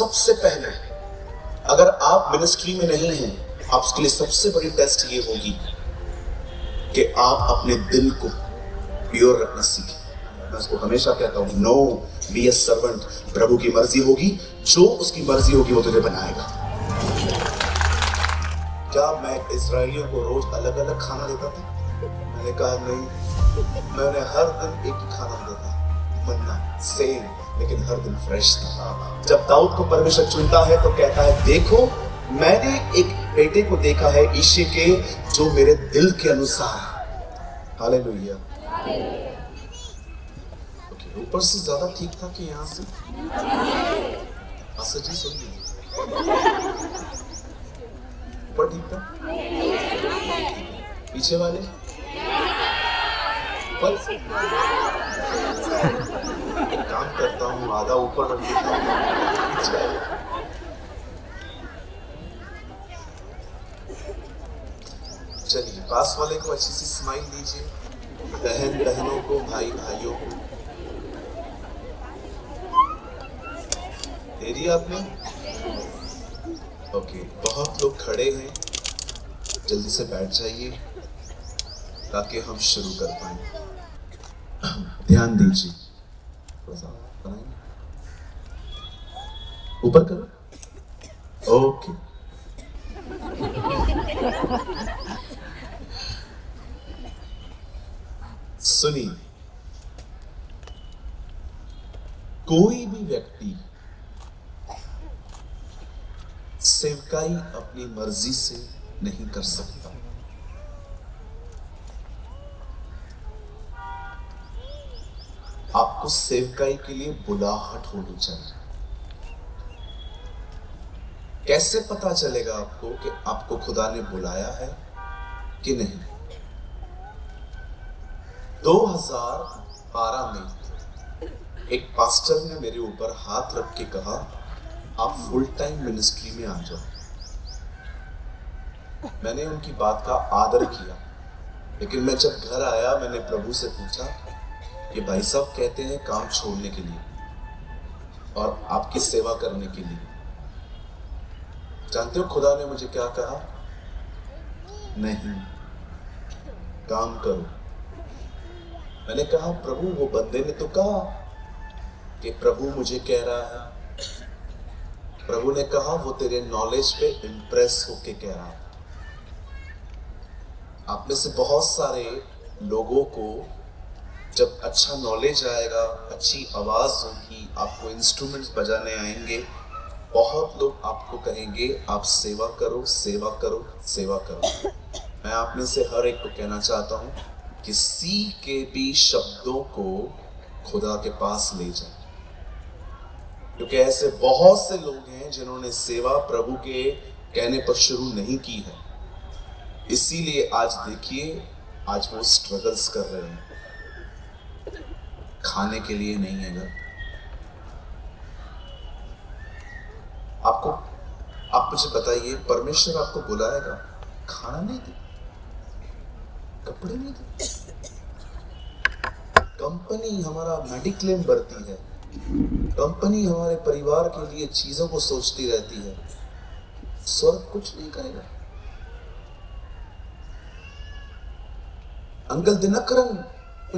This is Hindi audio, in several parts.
सबसे पहले अगर आप मिनिस्ट्री में नहीं हैं, आपके लिए सबसे बड़ी टेस्ट ये होगी कि आप अपने दिल को प्योर रखना सीखें। मैं उसको हमेशा कहता हूं, नो बी ए सर्वेंट। प्रभु की मर्जी होगी, जो उसकी मर्जी होगी वो तुझे बनाएगा। क्या मैं इसराइलियों को रोज अलग अलग खाना देता था? मैंने कहा नहीं, मैंने हर दिन एक ही खाना देता, मन्ना सेम, लेकिन हर दिन फ्रेश था। जब दाऊद को परमेश्वर चुनता है तो कहता है, देखो मैंने एक बेटे को देखा है ईशे के, जो मेरे दिल के अनुसार है। हालेलुया। ऊपर से ज्यादा ठीक था कि यहाँ से जी सुन ऊपर ठीक था, पीछे वाले काम करता हूं, आधा ऊपर रख देता हूं। चलिए पास वाले को अच्छी सी स्माइल दीजिए, बहन बहनों को, भाई भाइयों को। दे दिया आपने? ओके, बहुत लोग खड़े हैं, जल्दी से बैठ जाइए ताकि हम शुरू कर पाए। ध्यान दीजिए, ऊपर करो। ओके, सुनिए, कोई भी व्यक्ति सेवकाई अपनी मर्जी से नहीं कर सकता। आपको सेवकाई के लिए बुलाहट होनी चाहिए। कैसे पता चलेगा आपको कि आपको खुदा ने बुलाया है कि नहीं? 2012 में एक पास्टर ने मेरे ऊपर हाथ रख के कहा, आप फुल टाइम मिनिस्ट्री में आ जाओ। मैंने उनकी बात का आदर किया, लेकिन मैं जब घर आया मैंने प्रभु से पूछा, ये भाई साहब कहते हैं काम छोड़ने के लिए और आपकी सेवा करने के लिए। जानते हो खुदा ने मुझे क्या कहा? नहीं, काम करो। मैंने कहा, प्रभु वो बंदे ने तो कहा कि प्रभु मुझे कह रहा है। प्रभु ने कहा वो तेरे नॉलेज पे इंप्रेस होके कह रहा है। आप में से बहुत सारे लोगों को जब अच्छा नॉलेज आएगा, अच्छी आवाज होगी, आपको इंस्ट्रूमेंट्स बजाने आएंगे, बहुत लोग आपको कहेंगे आप सेवा करो, सेवा करो, सेवा करो। मैं आप में से हर एक को कहना चाहता हूँ कि सी के बी शब्दों को खुदा के पास ले जाए, क्योंकि ऐसे बहुत से लोग हैं जिन्होंने सेवा प्रभु के कहने पर शुरू नहीं की है। इसीलिए आज देखिए, आज वो स्ट्रगल्स कर रहे हैं, खाने के लिए नहीं है घर। आपको, आप मुझे बताइए, परमेश्वर आपको बुलाएगा, खाना नहीं दे, कपड़े नहीं दे। कंपनी हमारा मेडिक्लेम भरती है, कंपनी हमारे परिवार के लिए चीजों को सोचती रहती है, स्वर्ग कुछ नहीं करेगा। अंकल दिनकरन,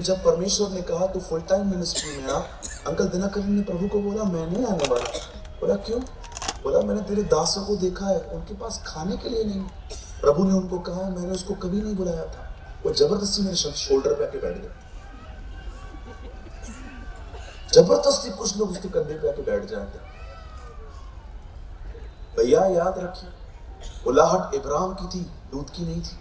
जब परमेश्वर ने कहा तू फुल टाइम मिनिस्ट्री में आ, अंकल दिनकरन ने प्रभु को बोला मैं नहीं आने वाला। बोला क्यों? बोला मैंने तेरे दासों को देखा है, उनके पास खाने के लिए नहीं। प्रभु ने उनको कहा मैंने उसको कभी नहीं बुलाया था, वो जबरदस्ती मेरे शोल्डर पे आके बैठ गए। जबरदस्ती कुछ लोग उसके कंधे पे आके बैठ जाते। भैया याद रखिए, बुलाहट इब्राहिम की थी, दूध की नहीं थी।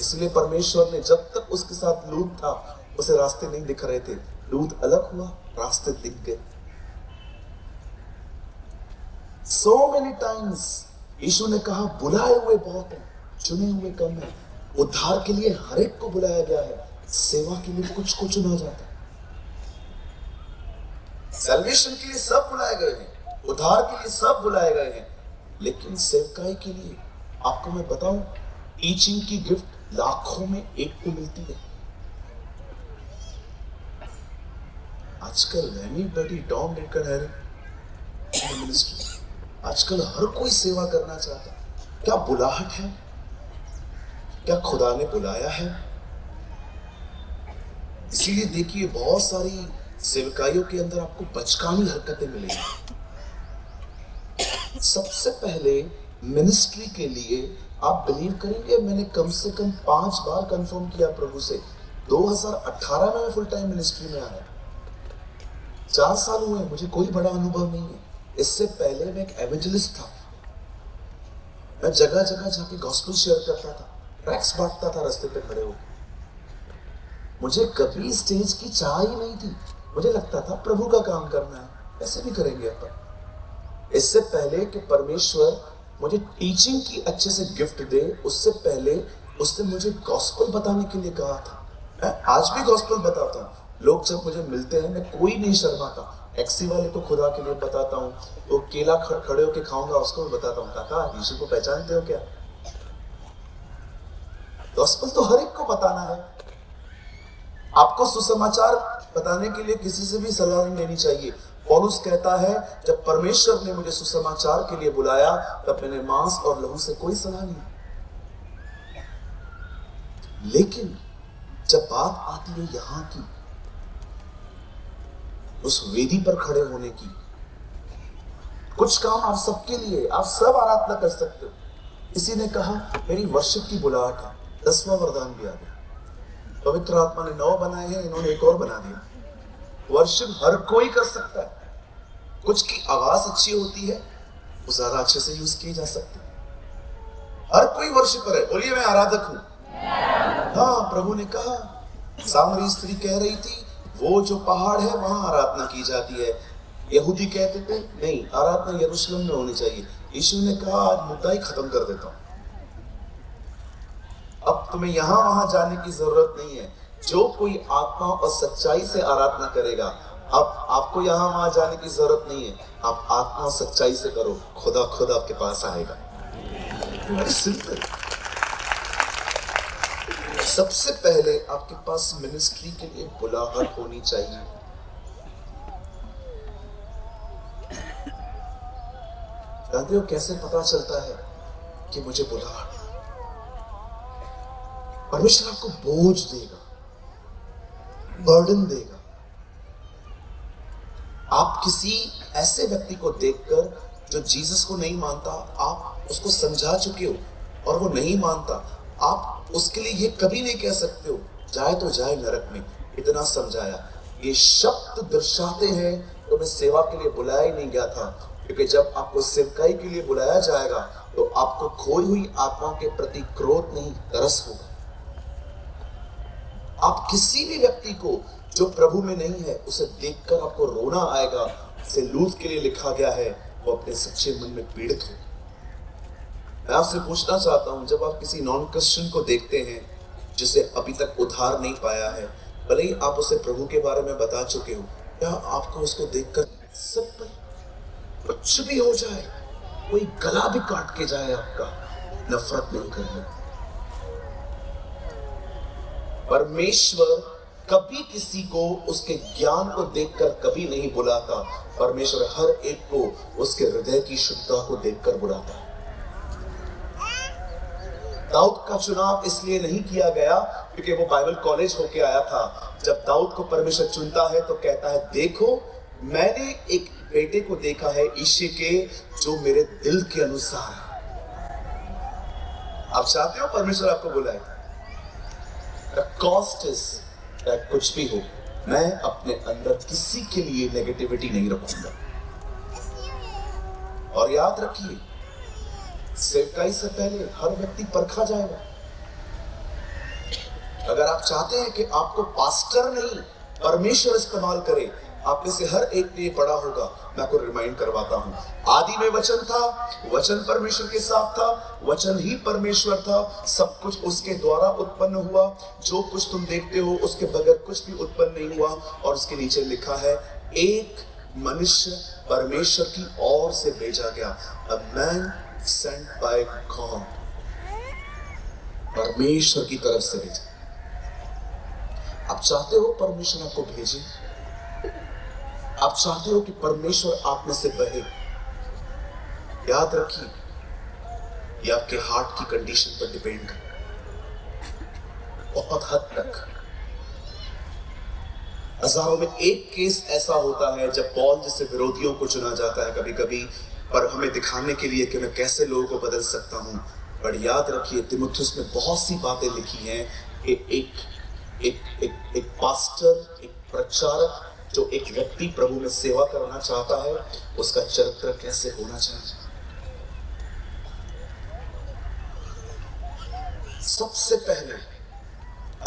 इसलिए परमेश्वर ने, जब तक उसके साथ लूत था उसे रास्ते नहीं दिख रहे थे, लूत अलग हुआ, रास्ते दिख गए। So many times यीशु ने कहा बुलाए हुए बहुत हैं, चुने हुए कम हैं। उद्धार के लिए हर एक को बुलाया गया है, सेवा के लिए कुछ को चुना जाता है। सल्वेशन के लिए सब बुलाए गए हैं, उद्धार के लिए सब बुलाए गए हैं, लेकिन सेवकाई के लिए आपको मैं बताऊं, टीचिंग की गिफ्ट लाखों में एक को मिलती है। आजकल एनी बडी डोमिनेटेड है, आजकल हर कोई सेवा करना चाहता है। क्या बुलाहट है? क्या खुदा ने बुलाया है? इसीलिए देखिए बहुत सारी सेवकाइयों के अंदर आपको बचकानी हरकतें मिलेंगी। सबसे पहले मिनिस्ट्री के लिए आप बिलीव करेंगे, मैंने कम से कम 5 बार कंफर्म किया प्रभु से। 2018 में फुल टाइम मिनिस्ट्री में आया, 4 साल हुए, मुझे कोई बड़ा अनुभव नहीं है। इससे पहले मैं एक एवेंजलिस्ट था, मैं जगह जगह जाके गॉस्पेल शेयर करता था, ट्रैक्स बांटता था रास्ते पे खड़े होकर। मुझे कभी स्टेज की चाह ही नहीं थी, मुझे लगता था प्रभु का काम करना है, ऐसे भी करेंगे अपन। इससे पहले कि परमेश्वर मुझे टीचिंग की अच्छे से गिफ्ट दे, उससे पहले उसने मुझे गॉस्पेल बताने के लिए कहा था। मैं आज भी गॉस्पेल बताता हूँ, लोग जब मुझे मिलते हैं मैं कोई नहीं शर्माता। टैक्सी वाले को खुदा के लिए बताता हूँ, वो केला खड़े होके खाऊंगा उसको भी बताता हूँ, काका यीशु को पहचानते हो क्या? गॉस्पेल तो हर एक को बताना है। आपको सुसमाचार बताने के लिए किसी से भी सलाह नहीं लेनी चाहिए। पौलुस कहता है जब परमेश्वर ने मुझे सुसमाचार के लिए बुलाया तब मैंने मांस और लहू से कोई सलाह नहीं। लेकिन जब बात आती है यहां की, उस वेदी पर खड़े होने की, कुछ काम आप सबके लिए, आप सब आराधना कर सकते हो। इसी ने कहा मेरी वर्षिप की बुलाहट है, 10वां वरदान भी आ गया। पवित्र आत्मा ने 9 बनाए हैं, इन्होंने एक और बना दिया। वर्शिप हर कोई कर सकता है। कुछ की आवाज अच्छी होती है, वो ज्यादा अच्छे से यूज की जा सकती है। हर कोई वर्शिपर है, बोलिए मैं आराधक हूं। हाँ, प्रभु ने कहा, सामरी स्त्री कह रही थी वो जो पहाड़ है वहां आराधना की जाती है। यहूदी कहते थे नहीं, आराधना यरूशलेम में होनी चाहिए। यीशु ने कहा आज मुद्दा ही खत्म कर देता हूं, अब तुम्हें यहां वहां जाने की जरूरत नहीं है। जो कोई आत्मा और सच्चाई से आराधना करेगा, अब आपको यहां वहां जाने की जरूरत नहीं है, आप आत्मा और सच्चाई से करो, खुदा खुद आपके पास आएगा। सबसे पहले आपके पास मिनिस्ट्री के लिए बुलाहट होनी चाहिए। जानते हो कैसे पता चलता है कि मुझे बुलाहट? परमेश्वर आपको बोझ देगा, बर्डन देगा। आप किसी ऐसे व्यक्ति को देखकर जो जीसस को नहीं मानता, आप उसको समझा चुके हो और वो नहीं मानता, आप उसके लिए ये कभी नहीं कह सकते हो जाए तो जाए नरक में, इतना समझाया। ये शब्द दर्शाते हैं तो मैं सेवा के लिए बुलाया ही नहीं गया था, क्योंकि जब आपको सेवकाई के लिए बुलाया जाएगा तो आपको खोई हुई आत्माओं के प्रति क्रोध नहीं, तरस होगा। आप किसी भी व्यक्ति को जो प्रभु में नहीं है उसे देखकर आपको रोना आएगा। इसे लूत के लिए लिखा गया है, वो अपने सच्चे मन में पीड़ित हो। मैं आपसे पूछना चाहता हूं, जब आप किसी नॉन क्रिश्चियन को देखते हैं जिसे अभी तक उद्धार नहीं पाया है, भले ही आप उसे प्रभु के बारे में बता चुके हो, क्या आपको उसको देखकर सब पर कुछ भी हो जाए, कोई गला भी काट के जाए, आपका नफरत नहीं करना? परमेश्वर कभी किसी को उसके ज्ञान को देखकर कभी नहीं बुलाता। परमेश्वर हर एक को उसके हृदय की शुद्धता को देखकर बुलाता है। दाऊद का चुनाव इसलिए नहीं किया गया क्योंकि वो बाइबल कॉलेज होके आया था। जब दाऊद को परमेश्वर चुनता है तो कहता है देखो मैंने एक बेटे को देखा है ईशे के, जो मेरे दिल के अनुसार है। आप चाहते हो परमेश्वर आपको बुलाए? कॉस्ट इज दैट कुछ भी हो, मैं अपने अंदर किसी के लिए नेगेटिविटी नहीं रखूंगा। और याद रखिए, सेवकाई से पहले हर व्यक्ति परखा जाएगा। अगर आप चाहते हैं कि आपको पास्टर नहीं परमेश्वर इस्तेमाल करे, आप में से हर एक ने पढ़ा होगा, मैं आपको रिमाइंड करवाता हूँ। आदि में वचन था, वचन परमेश्वर के साथ था, वचन ही परमेश्वर था, सब कुछ उसके द्वारा उत्पन्न हुआ, जो कुछ तुम देखते हो उसके बगैर कुछ भी उत्पन्न नहीं हुआ। और उसके नीचे लिखा है एक मनुष्य परमेश्वर की ओर से भेजा गया, a man sent by God, परमेश्वर की तरफ से भेजा। आप चाहते हो परमेश्वर आपको भेजे? आप चाहते हो कि परमेश्वर आप में से बहे? याद रखिए, ये आपके हार्ट की कंडीशन पर डिपेंड है बहुत हद तक। हजारों में एक केस ऐसा होता है जब बॉल जैसे विरोधियों को चुना जाता है कभी कभी, पर हमें दिखाने के लिए कि मैं कैसे लोगों को बदल सकता हूं। पर याद रखिए, तिमुथियुस में बहुत सी बातें लिखी हैं कि एक पास्टर, एक प्रचारक जो एक व्यक्ति प्रभु में सेवा करना चाहता है, उसका चरित्र कैसे होना चाहिए। सबसे पहले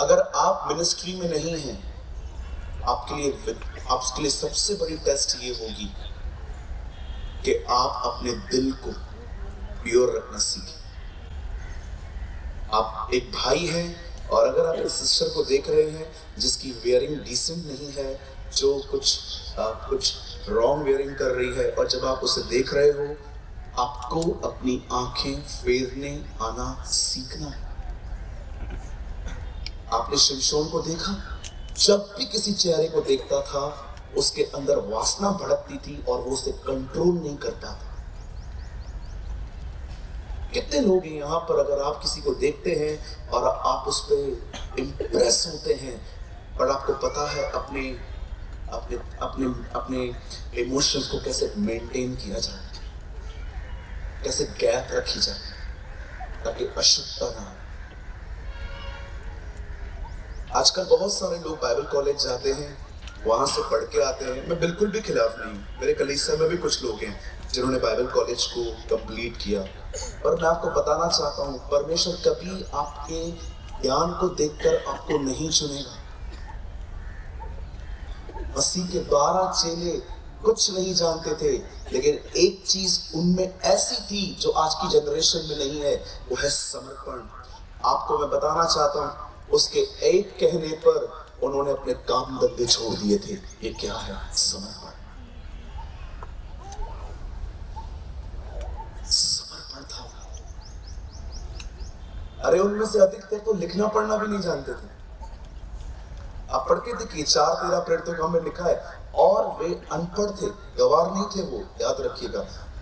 अगर आप मिनिस्ट्री में नहीं हैं, आपके लिए सबसे बड़ी टेस्ट ये होगी कि आप अपने दिल को प्योर रखना सीखें। आप एक भाई हैं और अगर आप इस सिस्टर को देख रहे हैं जिसकी वेयरिंग डिसेंट नहीं है, जो कुछ रॉन्ग वेयरिंग कर रही है, और जब आप उसे देख रहे हो, आपको अपनी आंखें फेरने आना सीखना है। आपने शिमशोन को देखा, जब भी किसी चेहरे को देखता था उसके अंदर वासना भड़कती थी और वो उसे कंट्रोल नहीं करता था। कितने लोग हैं यहाँ पर, अगर आप किसी को देखते हैं और आप उस पर इम्प्रेस होते हैं, पर आपको पता है अपने अपने अपने अपने इमोशंस को कैसे मेंटेन किया जाए, कैसे गैप रखी जाए ताकि अशुद्धता ना हो। आजकल बहुत सारे लोग बाइबल कॉलेज जाते हैं, वहां से पढ़ के आते हैं। मैं बिल्कुल भी खिलाफ नहीं, मेरे कलीसिया में भी कुछ लोग हैं जिन्होंने बाइबल कॉलेज को कंप्लीट किया। और मैं आपको बताना चाहता हूँ, परमेश्वर कभी आपके ज्ञान को देखकर आपको नहीं चुनेगा। मसीह के 12 चेले कुछ नहीं जानते थे, लेकिन एक चीज उनमें ऐसी थी जो आज की जनरेशन में नहीं है, वो है समर्पण। आपको मैं बताना चाहता हूँ, उसके एक कहने पर उन्होंने अपने काम धंधे छोड़ दिए थे। ये क्या है? समर्पण था। अरे उनमें से अधिकतर तो लिखना पढ़ना भी नहीं जानते थे। आप पढ़ के देखिए, 4-13 प्रेरितों में लिखा है, और वे अनपढ़ थे, गवार नहीं थे वो। याद रखिएगा,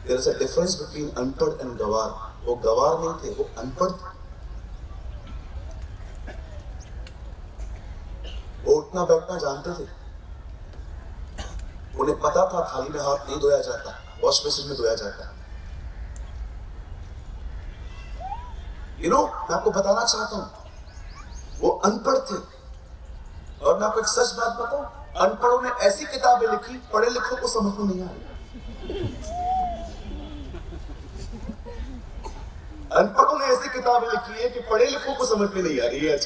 there is a difference between अनपढ़ एंड गवार। वो गवार नहीं थे, वो अनपढ़ थे। उठना बैठना जानते थे, उन्हें पता था थाली में हाथ नहीं धोया जाता, वॉश बेसिन में धोया जाता। मैं आपको बताना चाहता हूं, वो अनपढ़ थे। और मैं आपको एक सच बात बताऊं, अनपढ़ों ने ऐसी किताबें लिखी, पढ़े लिखों को समझ में नहीं आई। अनपढ़ों ने ऐसी किताबें लिखी है कि पढ़े लिखों को समझ में नहीं आ रही है।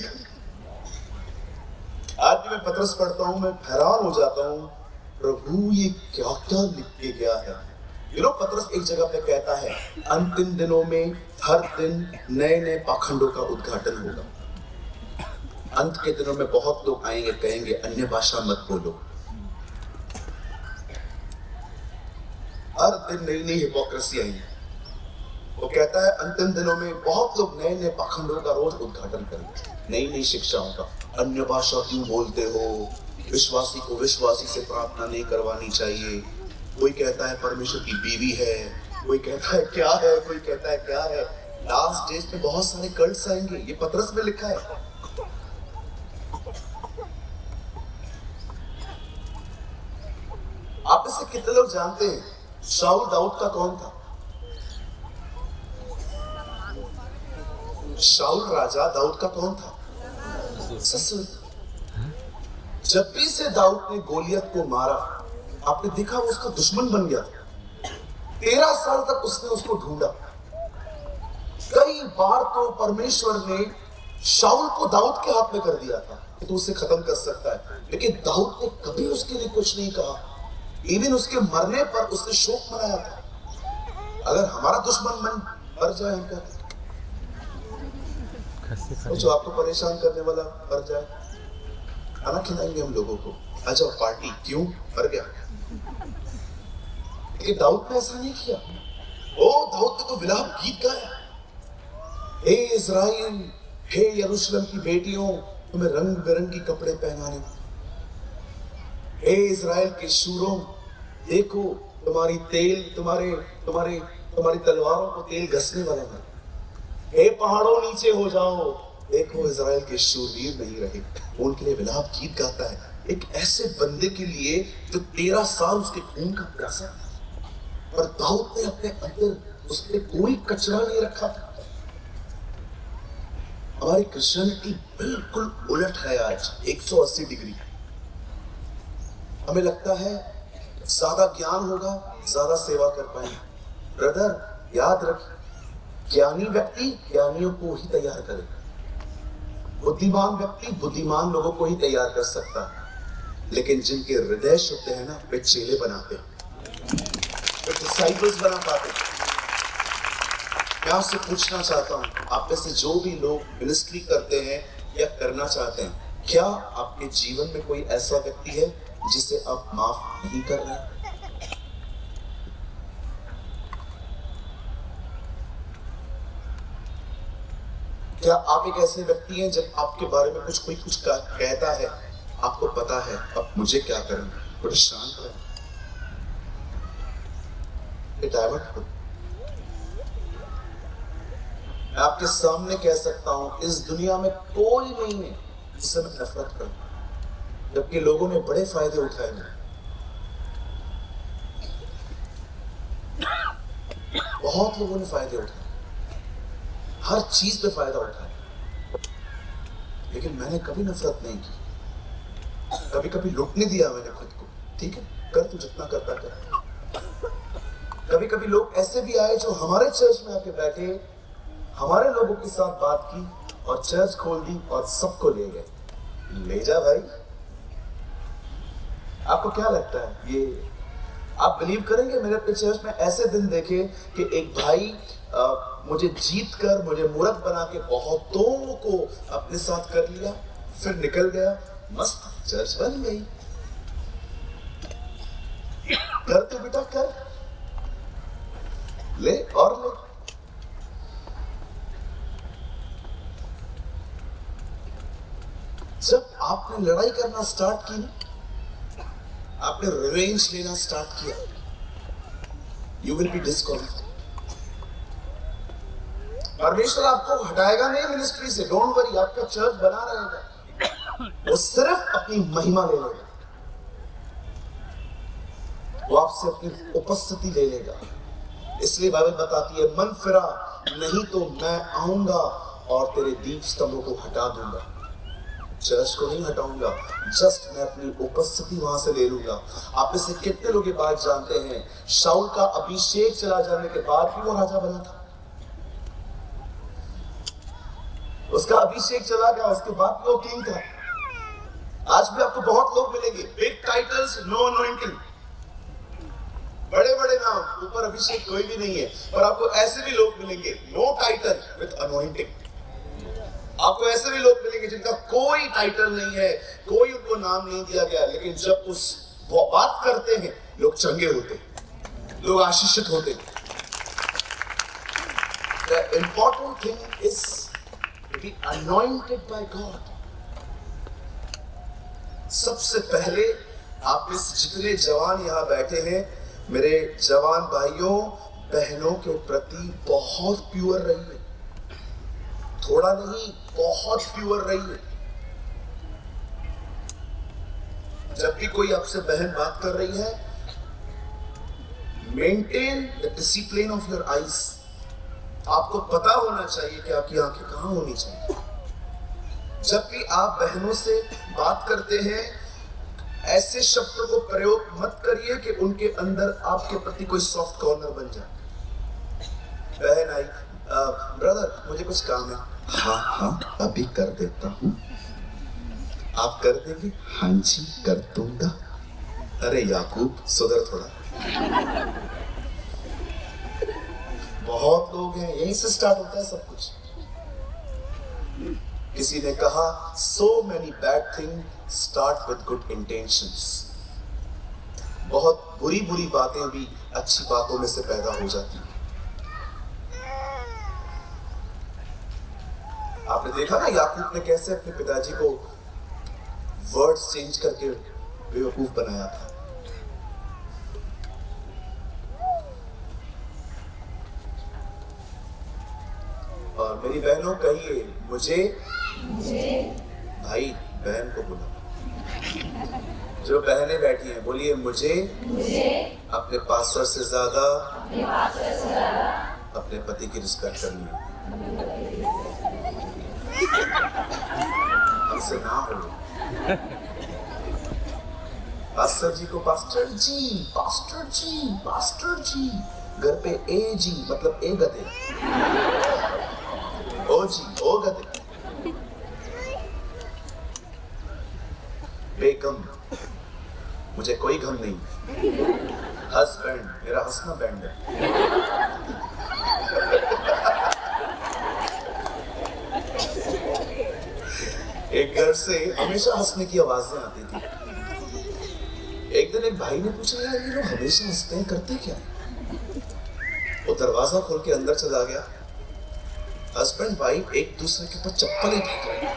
आज मैं पत्रस पढ़ता हूं, मैं हैरान हो जाता हूं, प्रभु ये क्या क्या लिख के गया है। पत्रस एक जगह पे कहता है, अंतिम दिनों में हर दिन नए नए पाखंडों का उद्घाटन होगा। अंत के दिनों में बहुत लोग आएंगे, कहेंगे अन्य भाषा मत बोलो। हर दिन नई नई हिपोक्रेसी आएगी। वो कहता है अंतिम दिनों में बहुत लोग नए नए पाखंडों का रोज उद्घाटन करेंगे, नई नई शिक्षाओं का। अन्य भाषा क्यों बोलते हो, विश्वासी को विश्वासी से प्रार्थना नहीं करवानी चाहिए। कोई कहता है परमेश्वर की बीवी है, कोई कहता है क्या है, कोई कहता है क्या है। लास्ट डेज में बहुत सारे कल्ट्स आएंगे, ये पत्रस में लिखा है। आप इससे कितने लोग जानते हैं शाऊल दाऊद का कौन था? शाऊल राजा, दाऊद का कौन था? ससुर। जब भी से दाऊद ने गोलियत को मारा, आपने देखा वो उसका दुश्मन बन गया। 13 साल तक उसने उसको ढूंढा। कई बार तो परमेश्वर ने शाऊल को दाऊद के हाथ में कर दिया था, तो उसे खत्म कर सकता है, लेकिन दाऊद ने कभी उसके लिए कुछ नहीं कहा। इवन उसके मरने पर उसने शोक मनाया था। अगर हमारा दुश्मन मर जाए, हम कहते जो आपको परेशान करने वाला मर जाए, खाना खिलाएंगे हम लोगों को, अच्छा पार्टी, क्यों मर गया। लेकिन दाऊद ने ऐसा नहीं किया। ओ दाऊद ने तो विलाप गीत गाया, हे इज़राइल, हे यरूशलेम की बेटियों, तुम्हें रंग बिरंगी कपड़े पहनाने वाले, हे इज़राइल के शूरों, देखो तुम्हारी तेल तुम्हारे तुम्हारे तुम्हारी तलवारों को तेल घसने वाला बना। हे पहाड़ों नीचे हो जाओ, देखो इजराइल के शूरवीर नहीं रहे। उनके लिए विलाप गीत गाता है, एक ऐसे बंदे के लिए जो 13 साल उसके खून का प्यासा था। पर दाऊद ने अपने अंदर उसने कोई कचरा नहीं रखा था। हमारी क्रिश्चियनिटी बिल्कुल उलट है आज, 180 डिग्री। हमें लगता है ज्यादा ज्ञान होगा ज्यादा सेवा कर पाएंगे। ब्रदर याद रखिए, ज्ञानी व्यक्ति ज्ञानियों को ही तैयार करेगा, बुद्धिमान व्यक्ति बुद्धिमान लोगों को ही तैयार कर सकता है। लेकिन जिनके हृदय शुद्ध है ना, वे चेले बनाते हैं, वे डिसाइपल्स बना पाते हैं। मैं आपसे पूछना चाहता हूं, आप में से जो भी लोग मिनिस्ट्री करते हैं या करना चाहते हैं, क्या आपके जीवन में कोई ऐसा व्यक्ति है जिसे आप माफ नहीं कर रहे हैं? क्या आप एक ऐसे व्यक्ति हैं जब आपके बारे में कोई कुछ कहता है, आपको पता है अब मुझे क्या करना है, बड़े शांत रहें, डाइवर्ट हो। मैं आपके सामने कह सकता हूं, इस दुनिया में कोई नहीं है जिससे मैं नफरत करूं, जबकि लोगों ने बड़े फायदे उठाए हैं। बहुत लोगों ने फायदे उठाए, हर चीज पे फायदा उठाया, लेकिन मैंने कभी नफरत नहीं की। कभी लुटने दिया मैंने खुद को, ठीक है, कर तू जितना करता कर। कभी लोग ऐसे भी आए जो हमारे चर्च में आके बैठे, हमारे लोगों के साथ बात की और चर्च खोल दी और सबको ले गए। ले जा भाई, आपको क्या लगता है ये? आप बिलीव करेंगे, मेरे पिक्चर्स में ऐसे दिन देखे कि एक भाई मुझे जीत कर, मुझे मूर्ख बना के बहुतों को अपने साथ कर लिया, फिर निकल गया, मस्त चर्च बन गई। कर तो बेटा कर, ले और ले। जब आपने लड़ाई करना स्टार्ट की, आपने रिवेंज लेना स्टार्ट किया, यू विल बी डिस्क्वालिफाइड। परमेश्वर आपको हटाएगा नहीं मिनिस्ट्री से, डोंट वरी, आपका चर्च बना रहेगा। वो सिर्फ अपनी महिमा ले लेगा, वो आपसे अपनी उपस्थिति ले लेगा। इसलिए बाइबल बताती है, मन फिरा नहीं तो मैं आऊंगा और तेरे दीप स्तंभों को हटा दूंगा। चर्च को नहीं हटाऊंगा, जस्ट मैं अपनी उपस्थिति वहां से ले लूंगा। आप इसे कितने लोग ये बात जानते हैं, शाऊल का अभिषेक चला जाने के बाद भी वो राजा बना था। उसका अभिषेक चला गया, उसके बाद वो किंग था। आज भी आपको बहुत लोग मिलेंगे, बिग टाइटल्स नो अनॉइंटिंग, बड़े बड़े नाम, ऊपर अभिषेक कोई भी नहीं है। और आपको ऐसे भी लोग मिलेंगे, नो टाइटल विद अनॉइंटिंग। आपको ऐसे भी लोग मिलेंगे जिनका कोई टाइटल नहीं है, कोई उनको नाम नहीं दिया गया, लेकिन जब वो बात करते हैं, लोग चंगे होते हैं, लोग आशीषित होते हैं। The important thing is to be anointed by God. सबसे पहले आप इस जितने जवान यहाँ बैठे हैं, मेरे जवान भाइयों बहनों के प्रति बहुत प्योर रहिए, थोड़ा नहीं बहुत प्योर रही है। जब भी कोई आपसे बहन बात कर रही है, maintain the discipline of your eyes. आपको पता होना चाहिए कि आपकी आंखें कहां होनी चाहिए। जब भी आप बहनों से बात करते हैं, ऐसे शब्दों को प्रयोग मत करिए कि उनके अंदर आपके प्रति कोई सॉफ्ट कॉर्नर बन जाए। बहन आई, ब्रदर मुझे कुछ काम है। हाँ, अभी कर देता हूँ। आप कर देंगे? हाँ जी कर दूंगा। अरे याकूब सुधर थोड़ा। बहुत लोग हैं, यहीं से स्टार्ट होता है सब कुछ। किसी ने कहा, so many bad thing start with good intentions. बहुत बुरी बातें भी अच्छी बातों में से पैदा हो जाती हैं। आपने देखा ना, याकूब ने कैसे अपने पिताजी को वर्ड्स चेंज करके बेवकूफ बनाया था। मेरी बहनों कहिए मुझे, भाई बहन को बुलाओ, जो बहनें बैठी हैं बोलिए मुझे, अपने पासवर्ड से ज्यादा अपने पति की रिस्पेक्ट करनी हमसे ना हो। पास्टर जी को pastor ji, pastor ji, pastor ji, घर पे ए जी मतलब ए गधे, ओ जी ओ गधे, बेगम मुझे कोई गम नहीं, हस्बैंड मेरा हंसना बैंड है। एक घर से हमेशा हंसने की आवाजें आती थी। एक दिन एक भाई ने पूछा, यार ये लोग हमेशा हंसते हैं, करते क्या है? वो दरवाजा खोल के अंदर चला गया। हस्बैंड वाइफ एक दूसरे के ऊपर चप्पलें फेंक रहे हैं,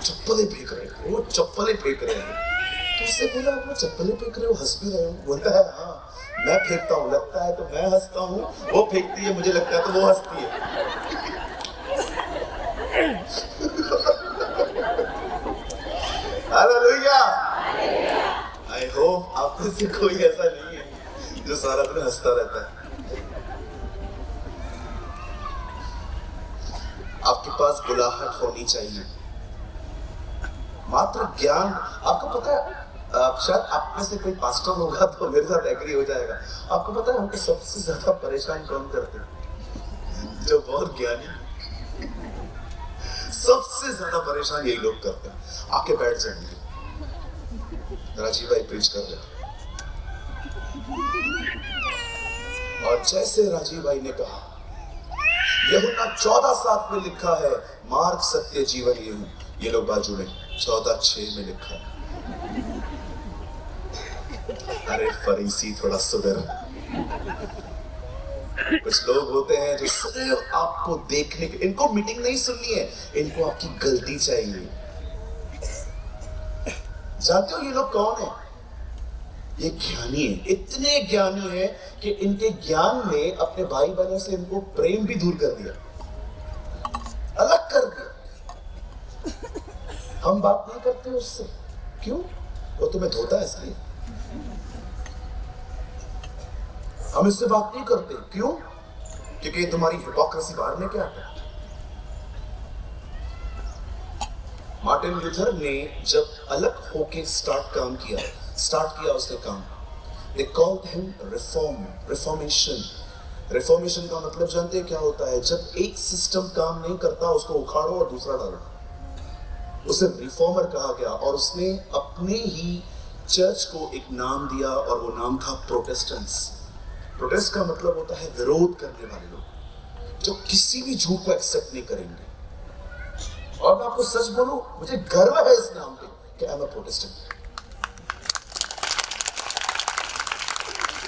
चप्पलें फेंक रहे हैं, वो चप्पलें फेंक रहे हैं। तो उससे बोला, आप वो चप्पलें फेंक रहे हो, हंस भी रहे हो? बोलता है, हाँ मैं फेंकता हूँ, लगता है तो मैं हंसता हूँ, वो फेंकती है मुझे लगता है तो वो हंसती है। हालेलुया। आई होप आप में से कोई ऐसा नहीं है जो सारा दिन हंसता रहता है। आपके पास बुलाहट होनी चाहिए, मात्र ज्ञान। आपको पता है, शायद आप में से कोई पास्टर होगा तो मेरे साथ एग्री हो जाएगा। आपको पता है हमको सबसे ज्यादा परेशान कौन करते हैं? जो बहुत ज्ञानी, सबसे ज्यादा परेशान यही लोग करते हैं। आके बैठ जाएंगे, राजीव भाई प्रीच कर रहे, और जैसे राजीव भाई ने कहा, यूहन्ना 14:7 में लिखा है, मार्ग सत्य जीवन ये हूं। ये लोग बाजू में 14:6 में लिखा है। अरे फरीसी थोड़ा सुधर। कुछ लोग होते हैं जो सिर्फ आपको देखने के, इनको मीटिंग नहीं सुननी है, इनको आपकी गलती चाहिए। जानते हो ये लोग कौन है? ये ज्ञानी है, इतने ज्ञानी है कि इनके ज्ञान ने अपने भाई बहनों से इनको प्रेम भी दूर कर दिया, अलग कर दिया। हम बात नहीं करते उससे, क्यों? वो तुम्हें धोता है इसलिए। हम इससे बात नहीं करते, क्यों? क्योंकि तुम्हारी हिपोक्रेसी बाहर लेके आता है। मार्टिन लूथर ने जब अलग होके स्टार्ट किया उसने काम, दे कॉल्ड हिम रिफॉर्मेशन का मतलब जानते हैं क्या होता है? जब एक सिस्टम काम नहीं करता उसको उखाड़ो और दूसरा डालो, उसे रिफॉर्मर कहा गया। और उसने अपने ही चर्च को एक नाम दिया और वो नाम था प्रोटेस्टेंट्स। प्रोटेस्ट का मतलब होता है विरोध करने वाले लोग, जो किसी भी झूठ को एक्सेप्ट नहीं करेंगे। और मैं आपको सच बोलूं, मुझे गर्व है इस नाम पे कि आई एम अ प्रोटेस्टेंट।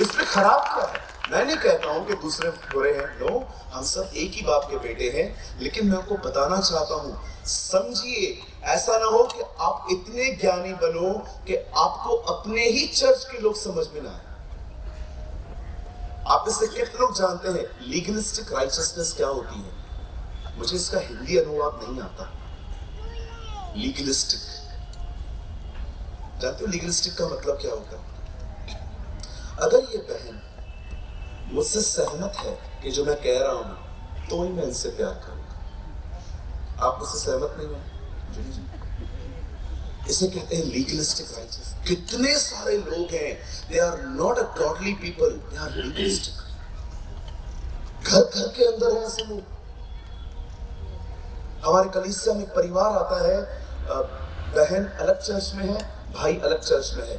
इसमें खराब क्या है? मैं नहीं कहता हूं कि दूसरे बुरे हैं, नो, हम सब एक ही बाप के बेटे हैं। लेकिन मैं आपको बताना चाहता हूं, समझिए, ऐसा ना हो कि आप इतने ज्ञानी बनो कि आपको अपने ही चर्च के लोग समझ में ना आए। आप इससे कितने लोग जानते हैं लीगलिस्टिक राइटियसनेस क्या होती है? मुझे इसका हिंदी अनुवाद नहीं आता। लीगलिस्टिक, जानते हो लीगलिस्टिक का मतलब क्या होता है? अगर ये बहन मुझसे सहमत है कि जो मैं कह रहा हूं तो ही मैं इनसे प्यार करूंगा, आप मुझसे सहमत नहीं हो, इसे कहते हैं लीगलिस्टिक राइट्स। कितने सारे लोग हैं, they are not a godly people, they are legalistic. घर घर के अंदर है ऐसे लोग। हमारे कलीसिया में एक परिवार आता है, बहन अलग चर्च में है, भाई अलग चर्च में है।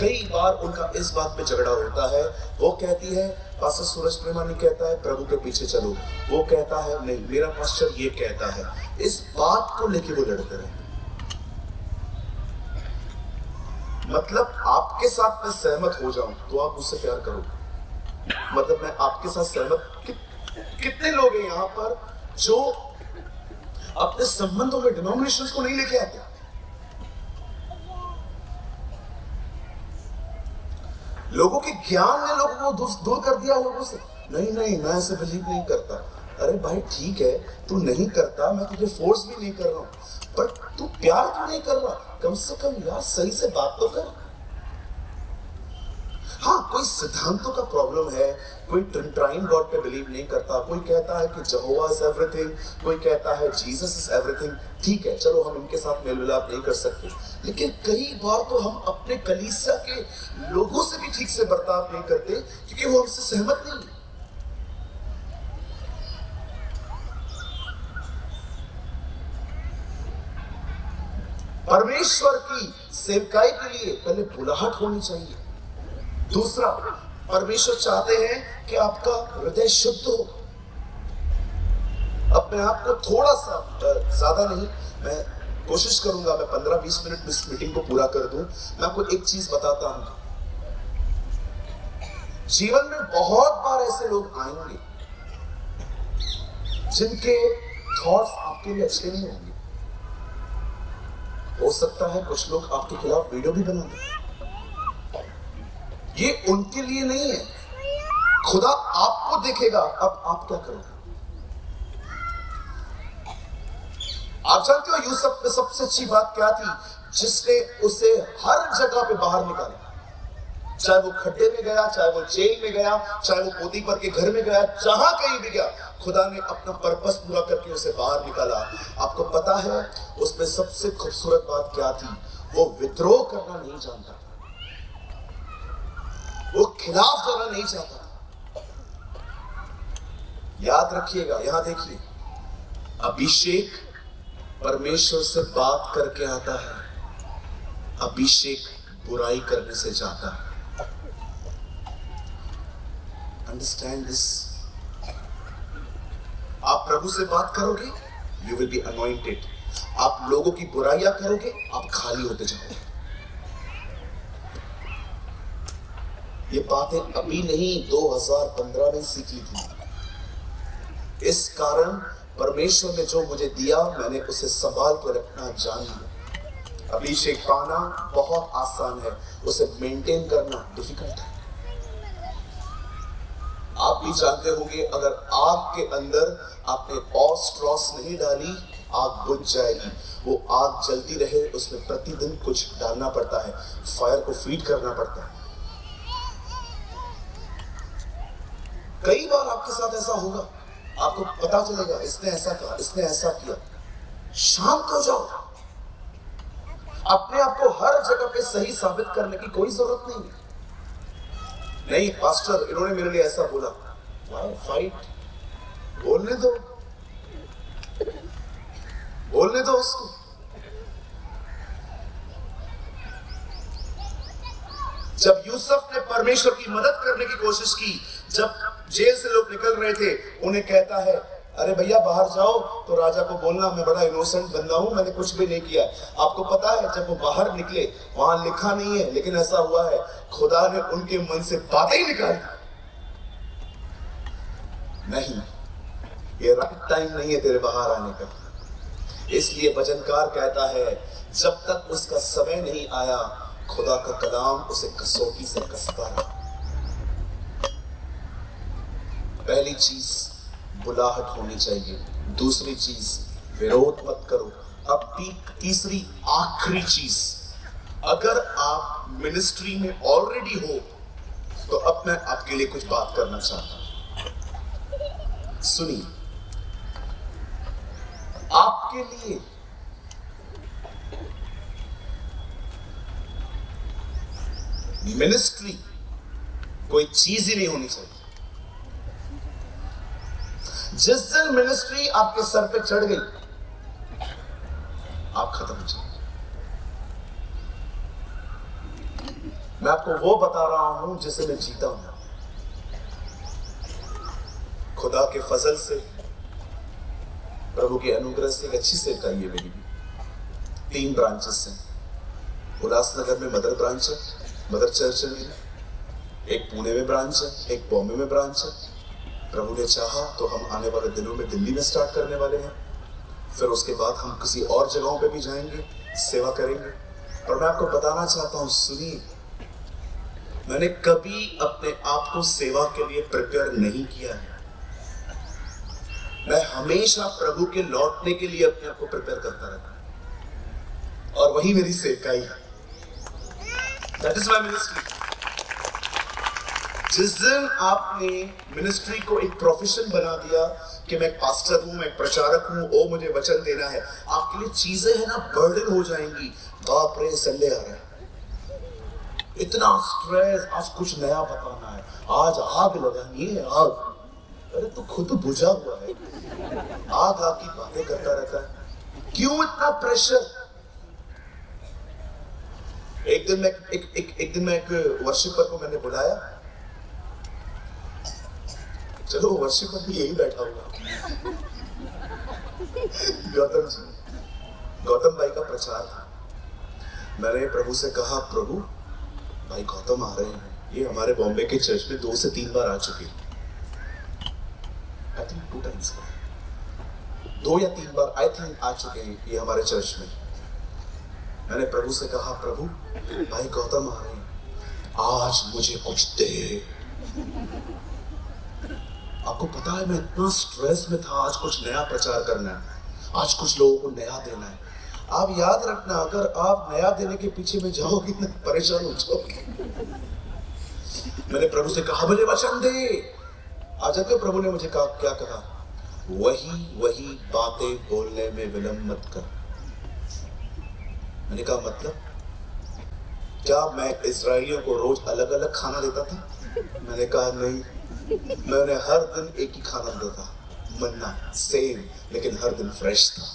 कई बार उनका इस बात पे झगड़ा होता है, वो कहती है, पास्टर सूरज प्रेमानी कहता है प्रभु के पीछे चलो, वो कहता है नहीं मेरा पास्टर ये कहता है। इस बात को लेके वो लड़ते रहते। मतलब आपके साथ मैं सहमत हो जाऊं तो आप मुझसे प्यार करोगे, मतलब मैं आपके साथ सहमत। कितने लोग हैं यहाँ पर जो अपने संबंधों में डिनोमिनेशंस को नहीं लेके आते? लोगों के ज्ञान ने लोगों को दूर कर दिया लोगों से। नहीं, मैं ऐसे बिलीव नहीं करता, अरे भाई ठीक है तू नहीं करता, मैं तुझे फोर्स भी नहीं कर रहा हूँ, बट तू प्यार क्यों नहीं कर रहा? कम से कम यार सही से बात तो कर। हाँ, कोई सिद्धांतों का प्रॉब्लम है, कोई ट्राइन गॉड पे बिलीव नहीं करता, कोई कहता है कि यहोवा इज एवरीथिंग, कोई कहता है जीसस इज एवरीथिंग। ठीक है, चलो हम इनके साथ मेल मिलाप नहीं कर सकते, लेकिन कई बार तो हम अपने कलीसिया के लोगों से भी ठीक से बर्ताव नहीं करते क्योंकि वो हमसे सहमत नहीं है। परमेश्वर की सेवकाई के लिए पहले बुलाहट होनी चाहिए। दूसरा, परमेश्वर चाहते हैं कि आपका हृदय शुद्ध हो। अपने आप को थोड़ा सा, ज्यादा नहीं, मैं कोशिश करूंगा मैं 15-20 मिनट इस मीटिंग को पूरा कर दूं। मैं आपको एक चीज बताता हूं, जीवन में बहुत बार ऐसे लोग आएंगे जिनके थॉट्स आपके लिए अच्छे नहीं होंगे। हो सकता है कुछ लोग आपके खिलाफ वीडियो भी बना दें। ये उनके लिए नहीं है, खुदा आपको देखेगा अब आप क्या करोगे। आप जानते हो यूसुफ में सबसे अच्छी बात क्या थी? जिसने उसे हर जगह पे बाहर निकाला, चाहे वो खड्डे में गया, चाहे वो जेल में गया, चाहे वो पोतीपर के घर में गया, जहां कहीं भी गया खुदा ने अपना पर्पस पूरा करके उसे बाहर निकाला। आपको पता है उसमें सबसे खूबसूरत बात क्या थी? वो विद्रोह करना नहीं जानता, वो खिलाफ जाना नहीं चाहता था। याद रखिएगा, यहां देखिए, अभिषेक परमेश्वर से बात करके आता है, अभिषेक बुराई करने से जाता है। Understand this. आप प्रभु से बात करोगे, यू विल बी अनॉइंटेड। आप लोगों की बुराइयां करोगे, आप खाली होते जाओगे। ये बातें अभी नहीं, 2015 में सीखी थी। इस कारण परमेश्वर ने जो मुझे दिया मैंने उसे संभाल कर रखना जान लिया। अभिषेक पाना बहुत आसान है, उसे मेंटेन करना डिफिकल्ट है। आप भी जानते होंगे अगर आग के अंदर आपने और स्ट्रॉस नहीं डाली आग बुझ जाएगी। वो आग जलती रहे, उसमें प्रतिदिन कुछ डालना पड़ता है, फायर को फीड करना पड़ता है। कई बार आपके साथ ऐसा होगा, आपको पता चलेगा इसने ऐसा कहा, इसने ऐसा किया। शांत हो जाओ, अपने आप को हर जगह पे सही साबित करने की कोई जरूरत नहीं है। नहीं पास्टर इन्होंने मेरे लिए ऐसा बोला, वाह फाइट, बोलने दो, बोलने दो उसको। जब यूसुफ ने परमेश्वर की मदद करने की कोशिश की, जब जेल से लोग निकल रहे थे, उन्हें कहता है अरे भैया बाहर जाओ, तो राजा को बोलना मैं बड़ा इनोसेंट बंदा हूं, मैंने कुछ भी नहीं किया। आपको पता है जब वो बाहर निकले वहां लिखा नहीं है लेकिन ऐसा हुआ है, खुदा ने उनके मन से बातें ही निकाल दी। नहीं, ये राइट टाइम नहीं है तेरे बाहर आने का। इसलिए वचनकार कहता है जब तक उसका समय नहीं आया खुदा का कलाम उसे कसौटी से कसता रहा। पहली चीज बुलाहट होनी चाहिए, दूसरी चीज विरोध मत करो। अब तीसरी आखिरी चीज, अगर आप मिनिस्ट्री में ऑलरेडी हो तो अब मैं आपके लिए कुछ बात करना चाहता हूं। सुनिए, आपके लिए मिनिस्ट्री कोई चीज ही नहीं होनी चाहिए। जिस दिन मिनिस्ट्री आपके सर पे चढ़ गई आप खत्म हो जाएंगे। मैं आपको वो बता रहा हूं जिसे मैं जीता हूं। खुदा के फजल से, प्रभु के अनुग्रह से एक अच्छी सेवकाई है मेरी भी। 3 ब्रांचेस हैं, उल्लासनगर में मदर ब्रांच है, मदर चर्च है मेरी, एक पुणे में ब्रांच है, एक बॉम्बे में ब्रांच है। प्रभु ने चाहा तो हम आने वाले दिनों में दिल्ली में स्टार्ट करने वाले हैं, फिर उसके बाद हम किसी और जगहों पे भी जाएंगे, सेवा करेंगे। और मैं आपको बताना चाहता हूं, सुनिए, मैंने कभी अपने आप को सेवा के लिए प्रिपेयर नहीं किया है। मैं हमेशा प्रभु के लौटने के लिए अपने आप को प्रिपेयर करता रहता हूं, और वही मेरी सेवकाई है। That is my ministry. जिस दिन आपने मिनिस्ट्री को एक प्रोफेशन बना दिया कि मैं एक पास्टर हूं, मैं एक प्रचारक हूं, ओ मुझे वचन देना है, आपके लिए चीजें है ना बर्डन हो जाएंगी। बाप रे, संडे आ रहा है, इतना स्ट्रेस, आज कुछ नया बताना है, आज आग लगानी है, आग। अरे तो खुद बुझा हुआ है, आग आग की बातें करता रहता है, क्यों इतना प्रेशर। एक दिन मैं एक वर्शिपर को मैंने बुलाया, चलो वर्शिपर भी यही बैठा होगा, गौतम भाई का प्रचार था। मैंने प्रभु से कहा, प्रभु भाई गौतम आ रहे हैं, ये हमारे बॉम्बे के चर्च में 2 से 3 बार आ चुके हैं, 2 या 3 बार आई थिंक आ चुके हैं ये हमारे चर्च में। मैंने प्रभु से कहा, प्रभु भाई गौतम आ रहे हैं, आज मुझे कुछ दे। आपको पता है मैं इतना स्ट्रेस में था, आज कुछ नया प्रचार करना है, आज कुछ लोगों को नया देना है। आप याद रखना, अगर आप नया देने के पीछे में जाओगे ना, परेशान हो जाओगे। मैंने प्रभु से कहा, मुझे वचन दे। आज तक प्रभु ने मुझे कहा, क्या कहा, वही बातें बोलने में विलंब मत कर। मैंने कहा, मतलब क्या मैं इस्राएलियों को रोज अलग अलग खाना देता था? मैंने कहा नहीं, मैंने हर दिन एक ही खाना देता, मन्ना, सेम, लेकिन हर दिन फ्रेश था।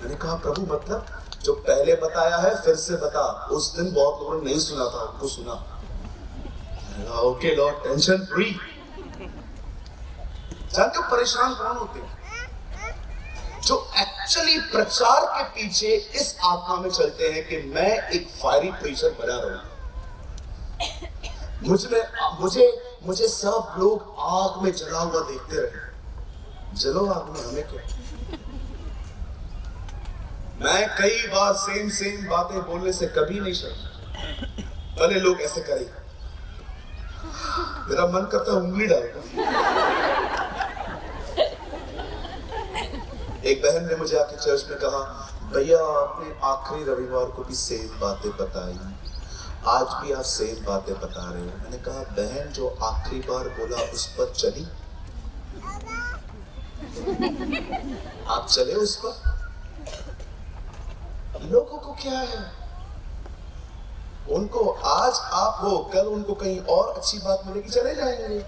मैंने कहा, प्रभु मतलब जो पहले बताया है फिर से बता। उस दिन बहुत लोगों ने नहीं सुना था, उनको सुना। Okay Lord, tension free. जानते हो परेशान कौन होते हैं? जो एक्चुअली प्रचार के पीछे इस आत्मा में चलते हैं कि मैं एक फायरी प्रीचर बना रहा हूं, मुझे सब लोग आग में जला हुआ देखते रहे, जलो आग में, हमें क्या। मैं कई बार सेम बातें बोलने से कभी नहीं शर्मा, भले लोग ऐसे करें, मेरा मन करता है उंगली डालूं। एक बहन ने मुझे आके चर्च में कहा, भैया आपने आखिरी रविवार को भी सेम बातें बताई, आज भी आप सेम बातें बता रहे हो। मैंने कहा, बहन जो आखिरी बार बोला उस पर चली, आप चले उस पर। लोगों को क्या है, उनको आज आप हो, कल उनको कहीं और अच्छी बात मिलेगी, चले जाएंगे।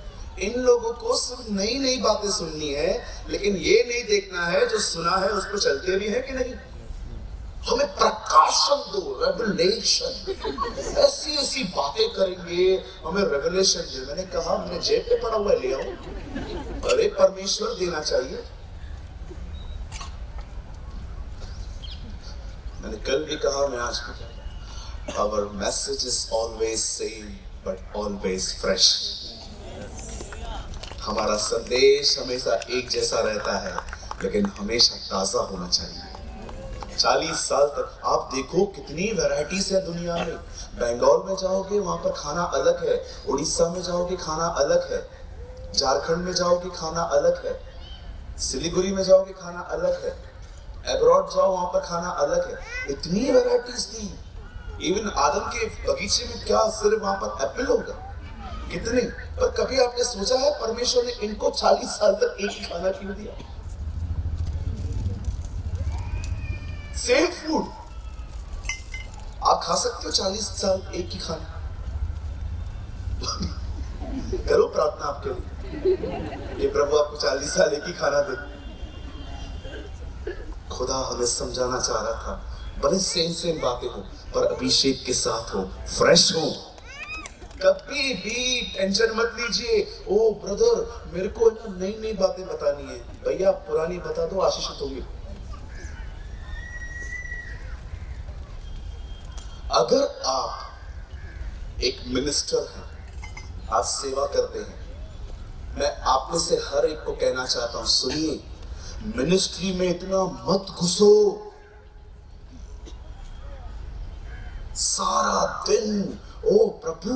इन लोगों को सिर्फ नई बातें सुननी है, लेकिन ये नहीं देखना है जो सुना है उस पर चलते भी है कि नहीं। हमें प्रकाशन दो, रेवलेशन, ऐसी बातें करेंगे, हमें रेवलेशन दे। मैंने कहा, मैंने जेब पे पड़ा हुआ ले आओ, अरे परमेश्वर देना चाहिए। मैंने कल भी कहा, मैं आज भी कहा, Our message is always same but always fresh. हमारा संदेश हमेशा एक जैसा रहता है, लेकिन हमेशा ताजा होना चाहिए। 40 साल तक आप देखो कितनी वैरायटीज है दुनिया में। बंगाल में जाओगे वहां पर खाना अलग है, उड़ीसा में जाओगे खाना अलग है, झारखंड में जाओगे खाना अलग है, सिलीगुड़ी में जाओगे खाना अलग है, एब्रॉड जाओ वहां पर खाना अलग है। इतनी वैरायटीज थी। इवन आदम के बगीचे में क्या सिर्फ वहां पर एप्पल होगा, कितने। पर कभी आपने सोचा है परमेश्वर ने इनको 40 साल तक एक ही खाना क्यों दिया? सेम फूड आप खा सकते हो 40 साल एक ही खाना। करो प्रार्थना आपके लिए ये प्रभु आपको 40 साल एक ही खाना दे। खुदा हमें समझाना चाह रहा था, बड़े सेम बातें हो, पर अभिषेक के साथ हो, फ्रेश हो। कभी भी टेंशन मत लीजिए, ओ ब्रदर मेरे को नई बातें बतानी है। भैया पुरानी बता दो, आशीषित होंगे। अगर आप एक मिनिस्टर हैं, आप सेवा करते हैं, मैं आप में से हर एक को कहना चाहता हूं, सुनिए, मिनिस्ट्री में इतना मत घुसो। सारा दिन ओ प्रभु,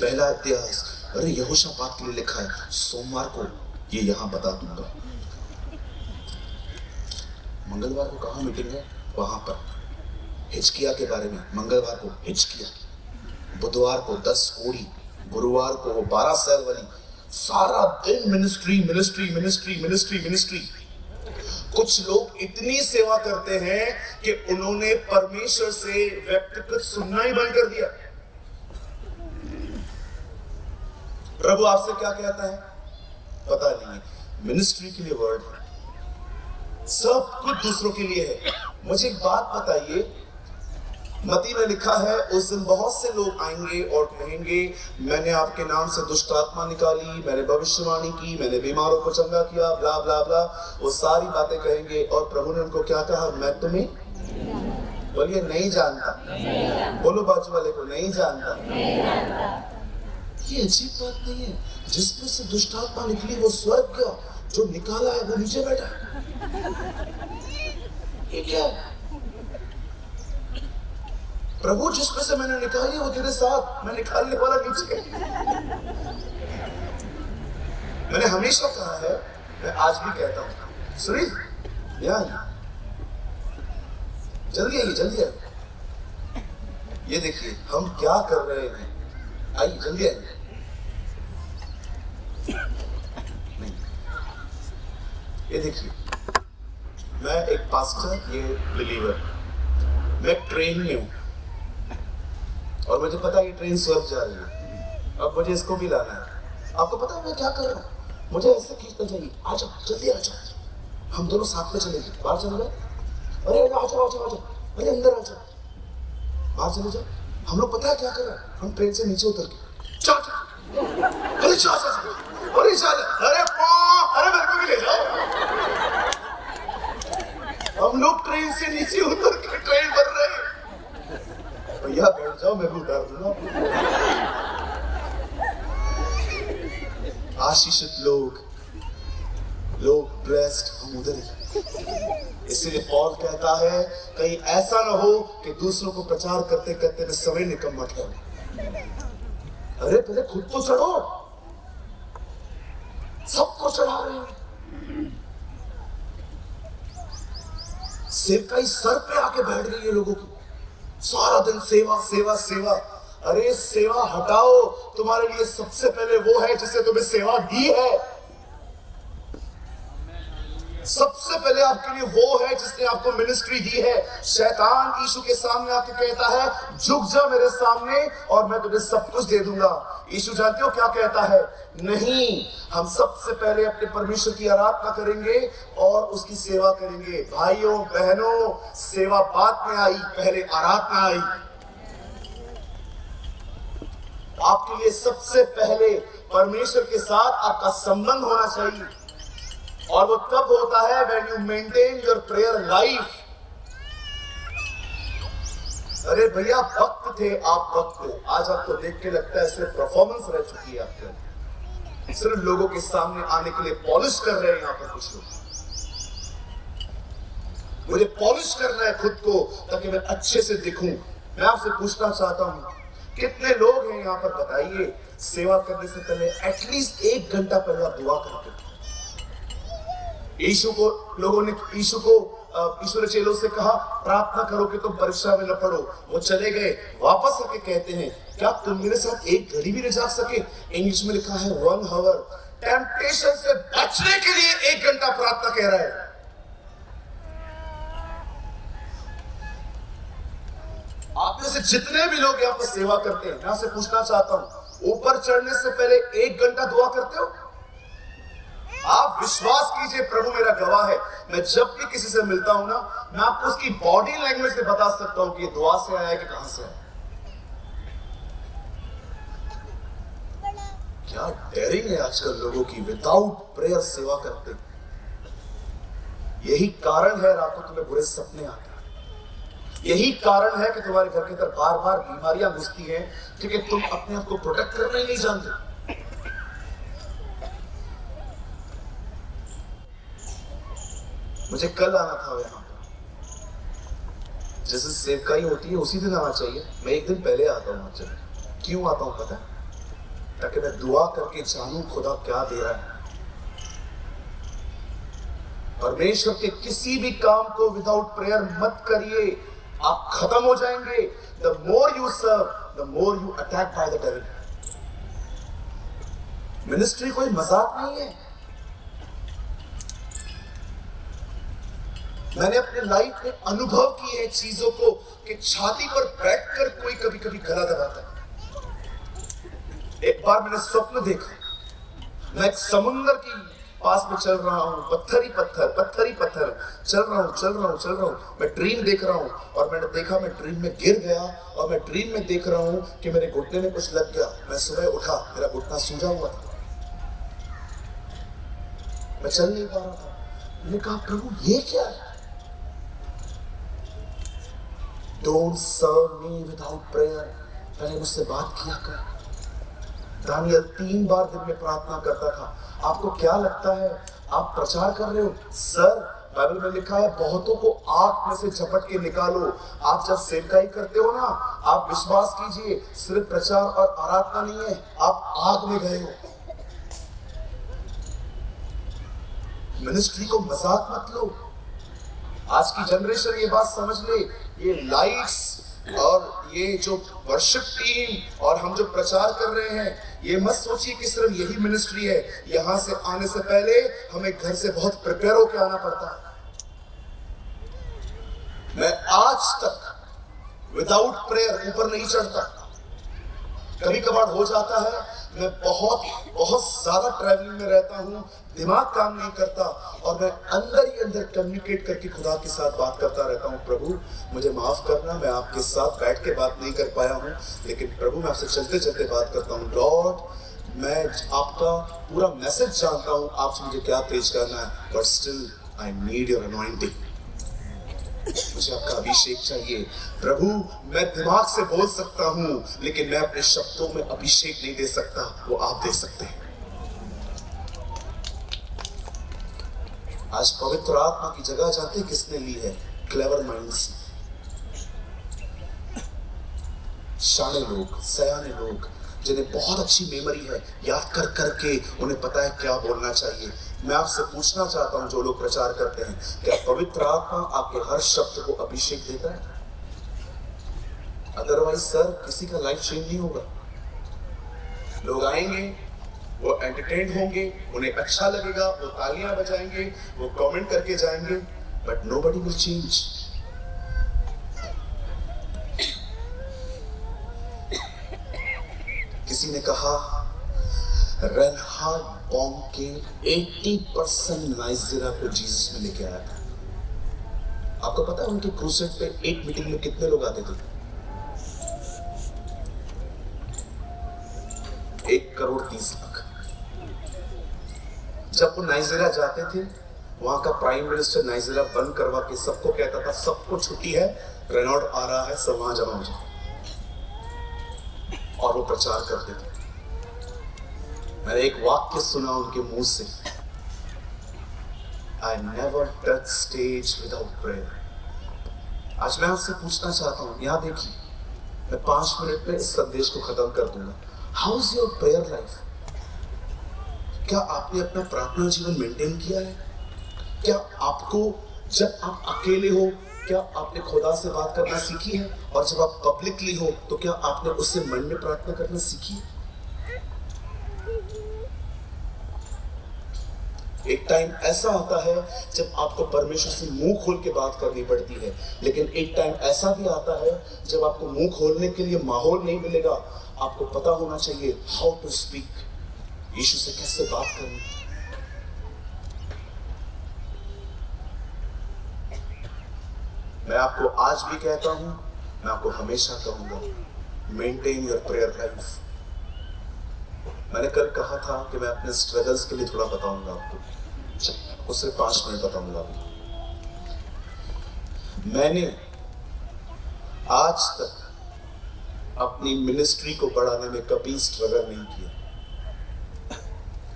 पहला इतिहास, अरे यहोशापात के लिए लिखा है, सोमवार को ये यहाँ बता दूंगा, मंगलवार को कहाँ मीटिंग है वहां पर, हिजकिया के बारे में, मंगलवार को हिजकिया, बुधवार को 10 कोड़ी, गुरुवार को वो 12 साल वाली, सारा दिन ministry ministry ministry ministry ministry. कुछ लोग इतनी सेवा करते हैं कि उन्होंने परमेश्वर से व्यक्तिगत सुनना ही बंद कर दिया। प्रभु आपसे क्या कहता है पता नहीं, मिनिस्ट्री के लिए वर्ड है, सब कुछ दूसरों के लिए है। मुझे एक बात बताइए, मती में लिखा है उस दिन बहुत से लोग आएंगे और कहेंगे मैंने आपके नाम से दुष्ट आत्मा निकाली, मैंने भविष्यवाणी की, मैंने बीमारों को चंगा किया, ब्ला ब्ला ब्ला, वो सारी बातें कहेंगे। और प्रभु ने उनको क्या कहा, मैं तुम्हें बोलिए नहीं जानता, बोलो बाजू वाले को नहीं जानता। ये अजीब बात नहीं है, जिसमें से दुष्ट आत्मा निकली वो स्वर्ग गया, जो निकाला है वो नीचे बैठा है। ये क्या है? प्रभु जिसमें से मैंने निकाली वो तेरे साथ, मैं निकालने वाला नीचे। मैंने हमेशा कहा है, मैं आज भी कहता हूं, सुनील जल्दी आइए, जल्दी आइए, ये देखिए हम क्या कर रहे हैं, आइए जल्दी आइए। नहीं, ये देखिए मैं एक पास्टर, ये बिलीवर, मैं ट्रेन में हूं और मुझे पता है ट्रेन स्वर्ग जा रही है, अब मुझे इसको भी लाना है। आपको पता है मैं क्या कर रहा हूँ, मुझे ऐसे खींचना चाहिए, आ जाओ जल्दी आ जाओ, हम दोनों साथ में चलेंगे, बाहर चले जाओ, अरे आ जाओ आ जाओ आ जाओ, अरे अंदर आ जाओ, बाहर चले जाओ। हम लोग पता है क्या कर रहे हैं, हम ट्रेन से नीचे उतर के जा हम लोग ट्रेन से नीचे उतर के ट्रेन बन रहे हैं, भैया बैठ जाओ मैं भी उतार दूंगा। आशीषित लोग ब्रेस्ट हम उधर ही। इसलिए पॉल कहता है कहीं ऐसा ना हो कि दूसरों को प्रचार करते करते मैं सवे निकम्मा ठहरो, अरे पहले खुद को चढ़ो, सबको चढ़ा रहे हैं। सेवकाई सर पे आके बैठ गई है लोगों की, सारा दिन सेवा सेवा सेवा। अरे सेवा हटाओ, तुम्हारे लिए सबसे पहले वो है जिसे तुम्हें सेवा दी है, सबसे पहले आपके लिए वो है जिसने आपको मिनिस्ट्री दी है। शैतान यीशु के सामने आके कहता है झुक जा मेरे सामने और मैं तुझे सब कुछ दे दूंगा। यीशु जानते हो क्या कहता है, नहीं, हम सबसे पहले अपने परमेश्वर की आराधना करेंगे और उसकी सेवा करेंगे। भाइयों बहनों, सेवा बाद में आई, पहले आराधना आई। आपके लिए सबसे पहले परमेश्वर के साथ आपका संबंध होना चाहिए और वो तब होता है when you maintain your prayer life. अरे भैया भक्त थे आप, भक्त, आज आपको देख के लगता है सिर्फ परफॉर्मेंस रह चुकी है आपके, सिर्फ लोगों के सामने आने के लिए पॉलिश कर रहे हैं। यहाँ पर कुछ लोग मुझे पॉलिश करना है खुद को ताकि मैं अच्छे से दिखूं। मैं आपसे पूछना चाहता हूं कितने लोग हैं यहाँ पर, बताइए सेवा करने से पहले एटलीस्ट 1 घंटा पहले आप दुआ करते। यीशु ने चेलों से कहा प्रार्थना करो कि तुम परीक्षा में न पड़ो, वो चले गए, वापस आके कहते हैं क्या तुम मेरे साथ 1 घड़ी भी न जा सके। इंग्लिश में लिखा है 1 hour। टेम्पटेशन से बचने के लिए 1 घंटा प्रार्थना कह रहा है। आप में से जितने भी लोग यहाँ पर सेवा करते हैं, मैं आपसे पूछना चाहता हूं ऊपर चढ़ने से पहले 1 घंटा दुआ करते हो? आप विश्वास कीजिए प्रभु मेरा गवाह है, मैं जब भी किसी से मिलता हूं ना, मैं आपको उसकी बॉडी लैंग्वेज से बता सकता हूं कि ये दुआ से आया है कि कहां से आया। क्या डेयरिंग है आजकल लोगों की, विदाउट प्रेयर सेवा करते। यही कारण है रात को तुम्हें बुरे सपने आते, यही कारण है कि तुम्हारे घर के अंदर बार बार बीमारियां घुसती हैं, क्योंकि तुम अपने आप को प्रोटेक्ट करना ही नहीं जानते। मुझे कल आना था यहाँ पर, जैसे सेवकाई होती है उसी दिन आना चाहिए, मैं 1 दिन पहले आता हूँ। क्यों आता हूँ पता है? ताकि मैं दुआ करके जानूं खुदा क्या दे रहा है। परमेश्वर के किसी भी काम को विदाउट प्रेयर मत करिए, आप खत्म हो जाएंगे। The more you serve the more you attack by the devil. Ministry कोई मजाक नहीं है। मैंने अपने लाइफ में अनुभव की है चीजों को कि छाती पर बैठकर कोई कभी कभी गला दबाता है। एक बार मैंने स्वप्न देखा, मैं एक समुंदर की पास में चल रहा हूँ, पत्थर ही पत्थर चल रहा हूँ। मैं ड्रीम देख रहा हूँ और मैंने देखा मैं ड्रीम में गिर गया और मैं ड्रीम में देख रहा हूँ कि मेरे घुटने में कुछ लग गया। मैं सुबह उठा, मेरा घुटना सूजा हुआ था, मैं चल नहीं पा रहा था। मैंने कहा प्रभु ये क्या है? Don't serve me without prayer। पहले मुझसे बात किया कर। दानियल 3 बार दिन में प्रार्थना करता था। आपको क्या लगता है आप प्रचार कर रहे हो? सर बाइबल में लिखा है बहुतों को आग में से झपट के निकालो। आप जब सेवकाई करते हो ना, आप विश्वास कीजिए सिर्फ प्रचार और आराधना नहीं है, आप आग में गए हो। मिनिस्ट्री को मजाक मत लो। आज की जनरेशन ये बात समझ ले, ये लाइक्स और ये जो वर्शिप टीम और हम जो प्रचार कर रहे हैं, ये मत सोचिए कि सिर्फ यही मिनिस्ट्री है। यहाँ से आने से पहले हमें घर से बहुत प्रिपेयर होकर आना पड़ता है। मैं आज तक विदाउट प्रेयर ऊपर नहीं चढ़ता। कभी कभार हो जाता है, मैं बहुत ज्यादा ट्रैवलिंग में रहता हूँ, दिमाग काम नहीं करता और मैं अंदर ही अंदर कम्युनिकेट करके खुदा के साथ बात करता रहता हूँ। प्रभु मुझे माफ करना, मैं आपके साथ बैठ के बात नहीं कर पाया हूँ, लेकिन प्रभु मैं आपसे चलते चलते बात करता हूँ। लॉर्ड मैं आपका पूरा मैसेज जानता हूँ, आपसे मुझे क्या पेश करना है, but still I need your anointing. मुझे आपका अभिषेक चाहिए। प्रभु मैं दिमाग से बोल सकता हूँ लेकिन मैं अपने शब्दों में अभिषेक नहीं दे सकता, वो आप दे सकते हैं। आज पवित्र आत्मा की जगह जाते किसने ली है? क्लेवर माइंड्स, शाने लोग, सयाने लोग, जिन्हें बहुत अच्छी मेमोरी है, याद कर करके उन्हें पता है क्या बोलना चाहिए। मैं आपसे पूछना चाहता हूं जो लोग प्रचार करते हैं, क्या पवित्र आत्मा आपके हर शब्द को अभिषेक देता है? अदरवाइज सर किसी का लाइफ चेंज नहीं होगा। लोग आएंगे, वो एंटरटेन होंगे, उन्हें अच्छा लगेगा, वो तालियां बजाएंगे, वो कमेंट करके जाएंगे, बट नोबडी विल चेंज। किसी ने कहा रेनहार्ड बॉन्के 80% नाइजीरिया को जीसस में लेके आया था। आपको पता है उनके क्रूसेड पे एक मीटिंग में कितने लोग आते थे? 1,30,00,000। जब वो नाइजीरिया जाते थे, वहां का प्राइम मिनिस्टर नाइजीरिया बंद करवा के सबको कहता था सबको छुट्टी है, रेनॉल्ड आ रहा है, सब वहां जमा हो जाए, और वो प्रचार करते थे। मैंने एक वाक्य सुना उनके मुंह से, I never touch stage without prayer. आज मैं आपसे पूछना चाहता हूं, यहां देखिए मैं 5 मिनट में इस संदेश को खत्म कर दूंगा। How is your prayer life? क्या आपने अपना प्रार्थना जीवन मेंटेन किया है? क्या आपको जब आप अकेले हो क्या आपने खुदा से बात करना सीखी है? और जब आप पब्लिकली हो तो क्या आपने उससे मन में प्रार्थना करना सीखी है? एक टाइम ऐसा आता है जब आपको परमेश्वर से मुंह खोल के बात करनी पड़ती है, लेकिन एक टाइम ऐसा भी आता है जब आपको मुंह खोलने के लिए माहौल नहीं मिलेगा। आपको पता होना चाहिए हाउ टू स्पीक, यीशु से कैसे बात करनी। मैं आपको आज भी कहता हूं, मैं आपको हमेशा कहूंगा, मेंटेन योर प्रेयर लाइफ। मैंने कल कहा था कि मैं अपने स्ट्रगल्स के लिए थोड़ा बताऊंगा आपको, उससे 5 मिनट बताऊंगा। मैंने आज तक अपनी मिनिस्ट्री को बढ़ाने में कभी स्ट्रगल नहीं किया,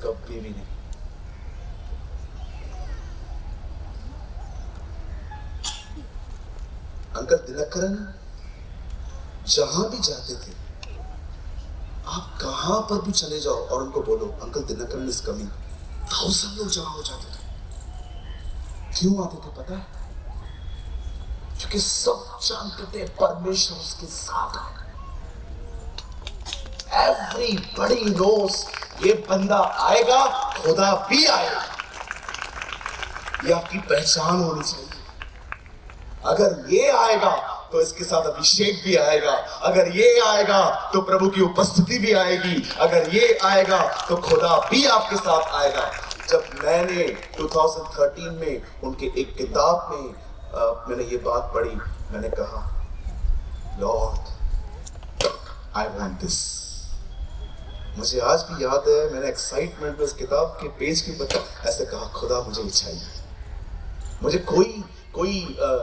कभी भी नहीं। अंकल दिनकरन जहां भी जाते थे आप कहाँ पर भी चले जाओ और उनको बोलो अंकल दिनकरन इज कमिंग, 1000 लोग जमा हो जाते थे। क्यों आते थे पता है? क्योंकि सब जानते थे परमेश्वर उसके साथ है। Everybody knows ये बंदा आएगा, खुदा भी आएगा। ये आपकी पहचान होनी चाहिए। अगर ये आएगा तो इसके साथ अभिषेक भी आएगा, अगर ये आएगा तो प्रभु की उपस्थिति भी आएगी, अगर ये आएगा तो खुदा भी आपके साथ आएगा। जब मैंने 2013 में उनके एक किताब में मैंने ये बात पढ़ी, मैंने कहा लॉर्ड आई वांट दिस। मुझे आज भी याद है, मैंने एक्साइटमेंट में इस किताब के पेज के ऊपर ऐसे कहा खुदा मुझे ये चाहिए। मुझे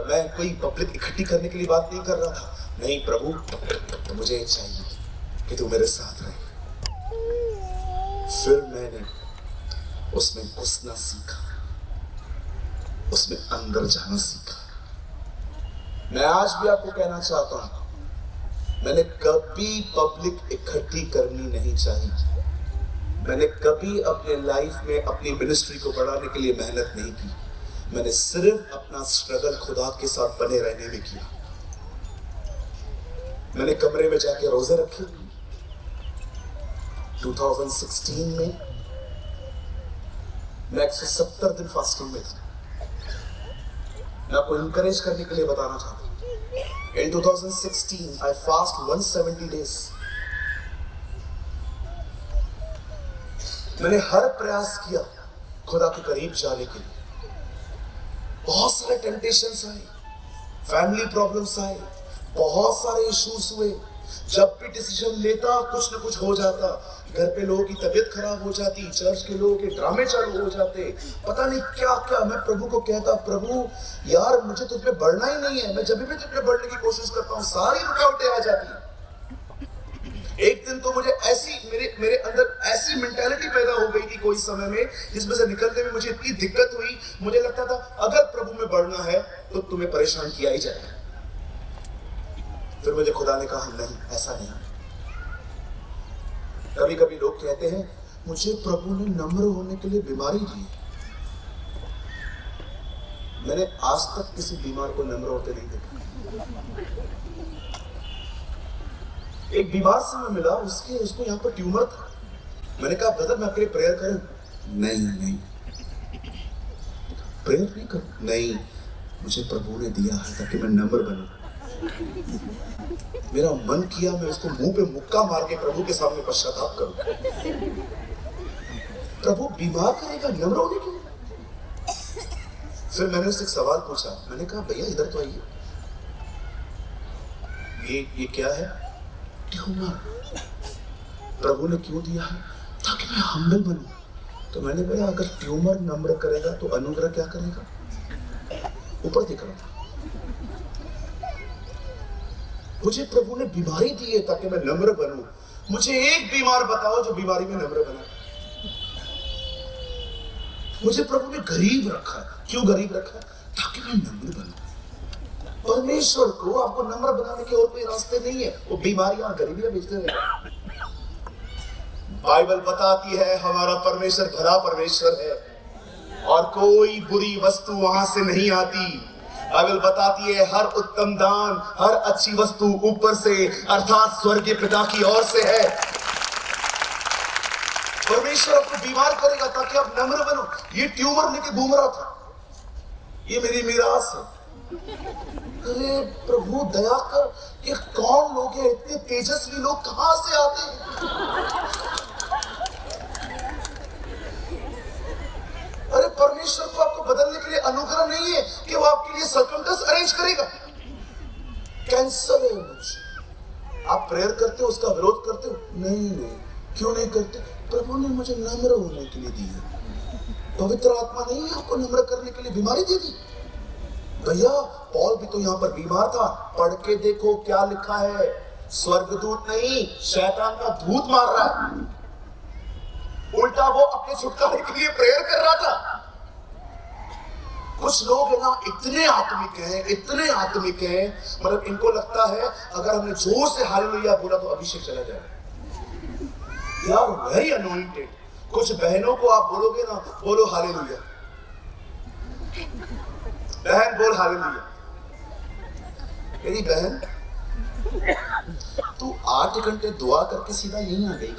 मैं कोई पब्लिक इकट्ठी करने के लिए बात नहीं कर रहा था, नहीं प्रभु मुझे चाहिए कि तू मेरे साथ रहे। फिर मैंने उसमें घुसना सीखा, उसमें अंदर जाना सीखा। मैं आज भी आपको कहना चाहता हूं, मैंने कभी पब्लिक इकट्ठी करनी नहीं चाहिए। मैंने कभी अपने लाइफ में अपनी मिनिस्ट्री को बढ़ाने के लिए मेहनत नहीं की। मैंने सिर्फ अपना स्ट्रगल खुदा के साथ बने रहने में किया। मैंने कमरे में जाके रोजे रखे। 2016 में मैं 170 दिन फास्टिंग में था। मैं आपको इंकरेज करने के लिए बताना चाहता हूं, इन 2016 आई फास्ट 170 डेज। मैंने हर प्रयास किया खुदा के करीब जाने के लिए। बहुत सारे टेम्पटेशंस आए, फैमिली प्रॉब्लम्स आए, बहुत सारे इश्यूज हुए। जब भी डिसीजन लेता कुछ ना कुछ हो जाता। घर पे लोगों की तबीयत खराब हो जाती, चर्च के लोगों के ड्रामे चालू हो जाते, पता नहीं क्या क्या। मैं प्रभु को कहता प्रभु यार मुझे तुझ में बढ़ना ही नहीं है। मैं जब भी तुझ में बढ़ने की कोशिश करता हूँ सारी रुकावटें आ जाती। एक दिन तो मुझे ऐसी मेरे अंदर ऐसी मेंटालिटी पैदा हो गई थी कोई समय में, जिसमें से निकलने में मुझे इतनी दिक्कत हुई। मुझे लगता था अगर प्रभु में बढ़ना है तो तुम्हें परेशान किया ही जाएगा। फिर मुझे खुदा ने कहा नहीं, ऐसा नहीं। कभी कभी लोग कहते हैं मुझे प्रभु ने नम्र होने के लिए बीमारी दी। मैंने आज तक किसी बीमार को नम्र होते नहीं देखा। एक बीमार से मैं मिला, उसको यहाँ पर ट्यूमर था। मैंने कहा ब्रदर मैं आपके लिए प्रेयर करूं? नहीं प्रेयर नहीं करूं, नहीं मुझे प्रभु ने दिया है ताकि मैं नम्र बनूं। मेरा मन किया मैं उसको मुंह पे मुक्का मार के प्रभु के सामने पश्चाताप करूं। प्रभु बीमार करेगा नम्र होने के लिए? फिर मैंने उससे एक सवाल पूछा, मैंने कहा भैया इधर तो आइए, ये क्या है? ट्यूमर प्रभु ने क्यों दिया है? ताकि मैं हम्बल बनूं। तो मैंने बोला अगर ट्यूमर नम्र करेगा तो अनुग्रह क्या करेगा? ऊपर दिख रहा था। मुझे प्रभु ने बीमारी दी है ताकि मैं नम्र बनूं। मुझे एक बीमार बताओ जो बीमारी में नम्र बना। मुझे प्रभु ने गरीब रखा है, क्यों गरीब रखा? ताकि मैं नम्र बनूं। परमेश्वर को आपको नम्र बनाने के और कोई रास्ते नहीं है। वो बीमारियां गरीबियां भेजते रहे। बाइबल बताती है हमारा परमेश्वर भला परमेश्वर है और कोई बुरी वस्तु वहां से नहीं आती। बाइबल बताती है हर उत्तम दान हर अच्छी वस्तु ऊपर से अर्थात स्वर्गीय पिता की ओर से है। परमेश्वर आपको बीमार करेगा ताकि आप नम्र बनो। ये ट्यूमर लेके घूम रहा था, ये मेरी मिरास है। अरे प्रभु दया कर, ये कौन लोग हैं? इतने तेजस्वी लोग कहां से आते हैं? अरे परमेश्वर को आपको बदलने के लिए अनुग्रह नहीं है कि वो आपके लिए सर्कमस्टेंस अरेंज करेगा। कैंसर है मुझे, आप प्रेयर करते हो उसका विरोध करते हो? नहीं क्यों नहीं करते? प्रभु ने मुझे नम्र होने के लिए दी है। पवित्र आत्मा नहीं आपको नम्र करने के लिए बीमारी दे दी। भैया पॉल भी तो यहाँ पर बीमार था, पढ़ के देखो क्या लिखा है। स्वर्गदूत नहीं शैतान का धूत मार रहा है। उल्टा वो अपने छुटकारे के लिए प्रेयर कर रहा था। कुछ लोग है ना इतने आत्मिक हैं मतलब इनको लगता है अगर हमने जोर से हालेलुया बोला तो अभिषेक चला जाएगा। You are very anointed. Some sisters, you will say hallelujah. Sister, say hallelujah. Hey sister, you are 8 hours praying and straight here came.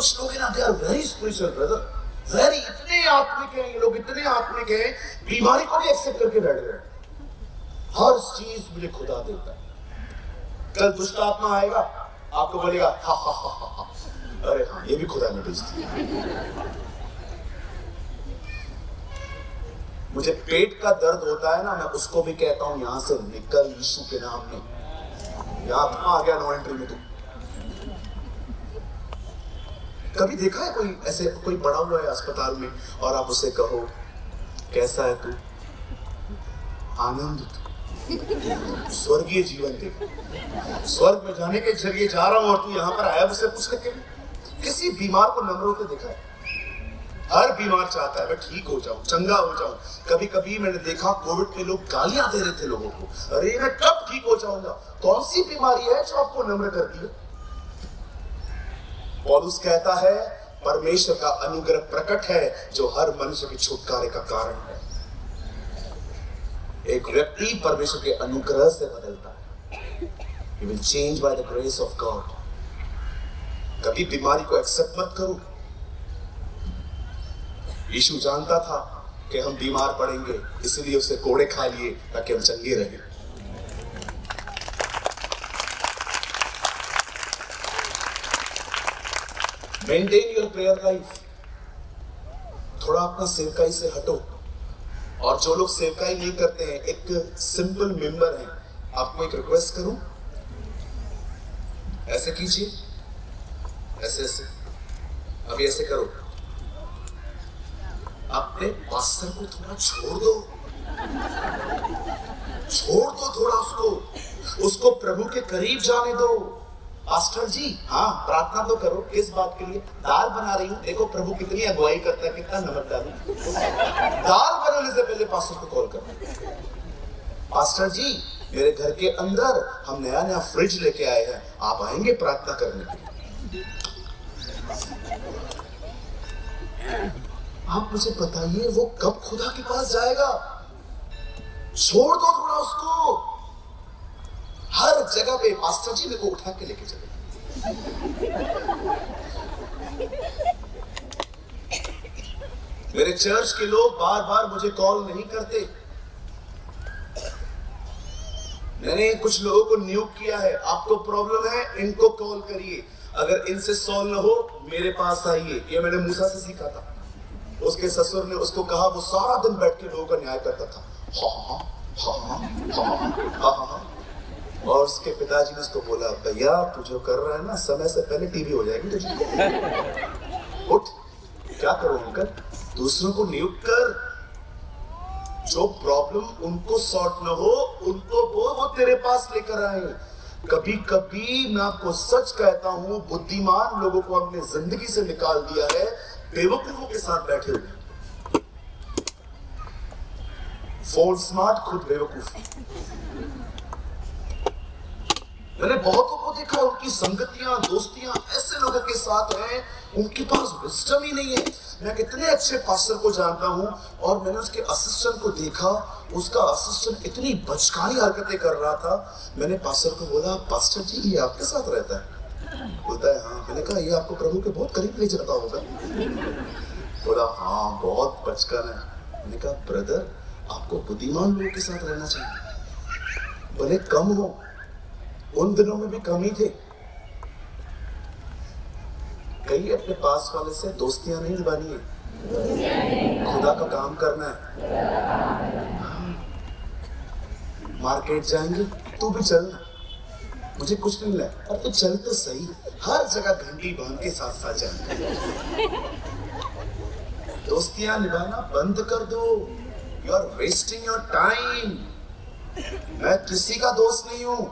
Some people, they are very spiritual brother. Very, इतने आत्मिक हैं, बीमारी को भी एक्सेप्ट करके बैठ गए. हर चीज मुझे खुदा देता है. कल दुष्ट आत्मा आएगा, आपको बोलेगा हा हा हा हा हा, अरे हाँ ये भी खुदा ने भेज दिया. मुझे पेट का दर्द होता है ना, मैं उसको भी कहता हूँ यहाँ से निकल यीशु के नाम में. यहाँ आत्मा आ गया नॉइंट्री में. तू कभी देखा है कोई ऐसे कोई पड़ा हुआ है अस्पताल में और आप उसे कहो कैसा है तू? आनंद स्वर्गीय जीवन दे, स्वर्ग में जाने के जरिए जा रहा हूं और तू यहाँ पर आया. उससे पूछ सके किसी बीमार को नम्र होकर देखा है? हर बीमार चाहता है मैं ठीक हो जाऊं, चंगा हो जाऊं. कभी कभी मैंने देखा कोविड में लोग गालियां दे रहे थे लोगों को, अरे मैं कब ठीक हो जाऊंगा. कौन सी बीमारी है जो आपको नम्र करती है? पौलुस कहता है परमेश्वर का अनुग्रह प्रकट है जो हर मनुष्य के छुटकारे का कारण है. एक व्यक्ति परमेश्वर के अनुग्रह से बदलता है. He will change by the grace of God. कभी बीमारी को एक्सेप्ट मत करो. यीशु जानता था कि हम बीमार पड़ेंगे, इसलिए उसे कोड़े खा लिए ताकि हम चंगे रहें. Maintain your prayer life. थोड़ा अपना सेवकाई से हटो. और जो लोग सेवकाई नहीं करते हैं, एक सिंपल मेंबर है, आपको एक रिक्वेस्ट करूं, ऐसे कीजिए, ऐसे ऐसे. अभी ऐसे करो, अपने पास्टर को थोड़ा छोड़ दो थोड़ा उसको प्रभु के करीब जाने दो. पास्टर जी हाँ प्रार्थना तो करो. किस बात के लिए? दाल बना रही हूँ. देखो प्रभु कितनी अगुवाई करता है, कितना नमक डालू. दाल बनाने से पहले पास्टर को कॉल करो. पास्टर जी मेरे घर के अंदर हम नया नया फ्रिज लेके आए हैं, आप आएंगे प्रार्थना करने के लिए? आप मुझे बताइए वो कब खुदा के पास जाएगा? छोड़ दो थोड़ा उसको. हर जगह पे मास्टर जी मेरे को उठा के लेके चले. मेरे चर्च के लोग बार बार मुझे कॉल नहीं करते. मैंने कुछ लोगों को नियुक्त किया है. आपको प्रॉब्लम है, इनको कॉल करिए. अगर इनसे सॉल्व न हो मेरे पास आइए. ये मैंने मूसा से सीखा था. उसके ससुर ने उसको कहा, वो सारा दिन बैठ के लोगों का न्याय करता था. हाँ हाँ हाँ हाँ. और उसके पिताजी ने उसको बोला, भैया तू जो कर रहा है ना, समय से पहले टीवी हो जाएगी तुझे. उठ. क्या करो अंकल? दूसरों को नियुक्त कर. जो प्रॉब्लम उनको सॉर्ट न हो, उनको वो तेरे पास लेकर आए. कभी कभी मैं आपको सच कहता हूँ, बुद्धिमान लोगों को हमने जिंदगी से निकाल दिया है, बेवकूफों के साथ बैठे हुए. फोन स्मार्ट, खुद बेवकूफ. मैंने बहुतों को देखा, उनकी संगतियां दोस्तियां ऐसे लोगों के साथ हैं, उनके पास विस्टम ही नहीं है. मैं कितने अच्छे पास्टर को जानता हूं और मैंने उसके असिस्टेंट को देखा, उसका असिस्टेंट इतनी बचकारी हरकतें कर रहा था. मैंने पास्टर को बोला, पास्टर जी ये आपके साथ रहता है? बोलता है हाँ. मैंने कहा ये आपको प्रभु के बहुत करीब ले जाता होगा. बोला हाँ बहुत बचकाना है. मैंने कहा ब्रदर आपको बुद्धिमान लोगों के साथ रहना चाहिए, भले कम हो. उन दिनों में भी कम ही थे. कई अपने पास वाले से दोस्तियां नहीं निभानी है, खुदा का काम करना है. मार्केट जाएंगे, तू भी चलना. मुझे कुछ नहीं मिला और तू चल तो सही. हर जगह घंटी बांध के साथ साथ जाएंगे. दोस्तियां निभाना बंद कर दो. You are wasting your time. मैं किसी का दोस्त नहीं हूं.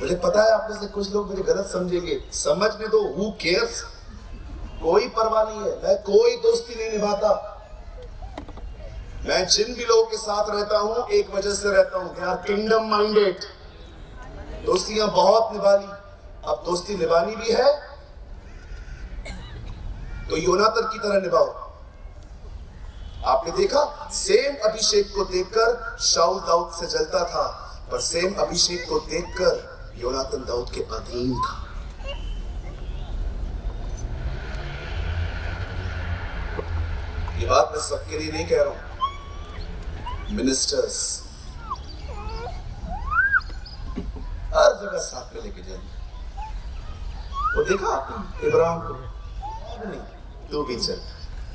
मुझे पता है आप में से कुछ लोग मुझे गलत समझेंगे, समझने दो. Who cares? कोई परवाह नहीं है. मैं कोई दोस्ती नहीं निभाता. मैं जिन भी लोगों के साथ रहता हूं एक वजह से रहता हूं. They are kingdom minded. दोस्तियां बहुत निभा ली. अब दोस्ती निभानी भी है तो योनातान की तरह निभाओ। आपने देखा सेम अभिषेक को देखकर शाऊल दाऊद से जलता था, पर सेम अभिषेक को देखकर योनातान दाऊद के अधीन था। ये बात मैं सबके लिए नहीं कह रहा हूं, मिनिस्टर्स हर जगह साथ में लेके जाएंगे। वो देखा आपने इब्राहिम को, नहीं तू भी चल,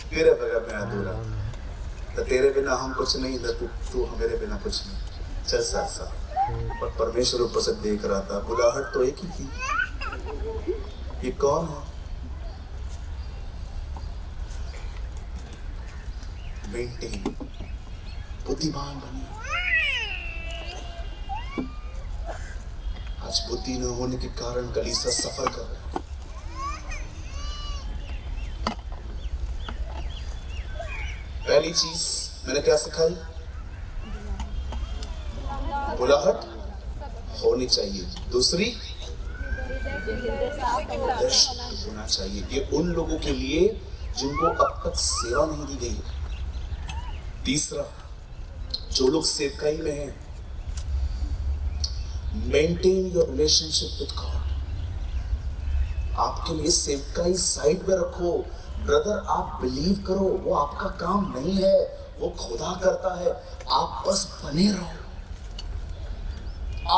तेरे बगैर मैं अधूरा, तो तेरे बिना हम कुछ नहीं, तू हमारे बिना कुछ नहीं, चल साथ साथ। पर परमेश्वर ऊपर से देख रहा था, बुलाहट तो एक ही थी, ये कौन है? बुद्धिमान बने। आज बुद्धि न होने के कारण कलीसिया सफर कर रहे हैं। पहली चीज मैंने क्या सिखाई? बुलाहट होनी चाहिए। दूसरी, दर्शन होना चाहिए। ये उन लोगों के लिए जिनको अब तक सेवा नहीं दी गई है। तीसरा, जो लोग सेवकाई में हैं, maintain your relationship with God. आपके लिए सेवकाई साइड में रखो। ब्रदर, आप बिलीव करो, वो आपका काम नहीं है, वो खुदा करता है। आप बस बने रहो,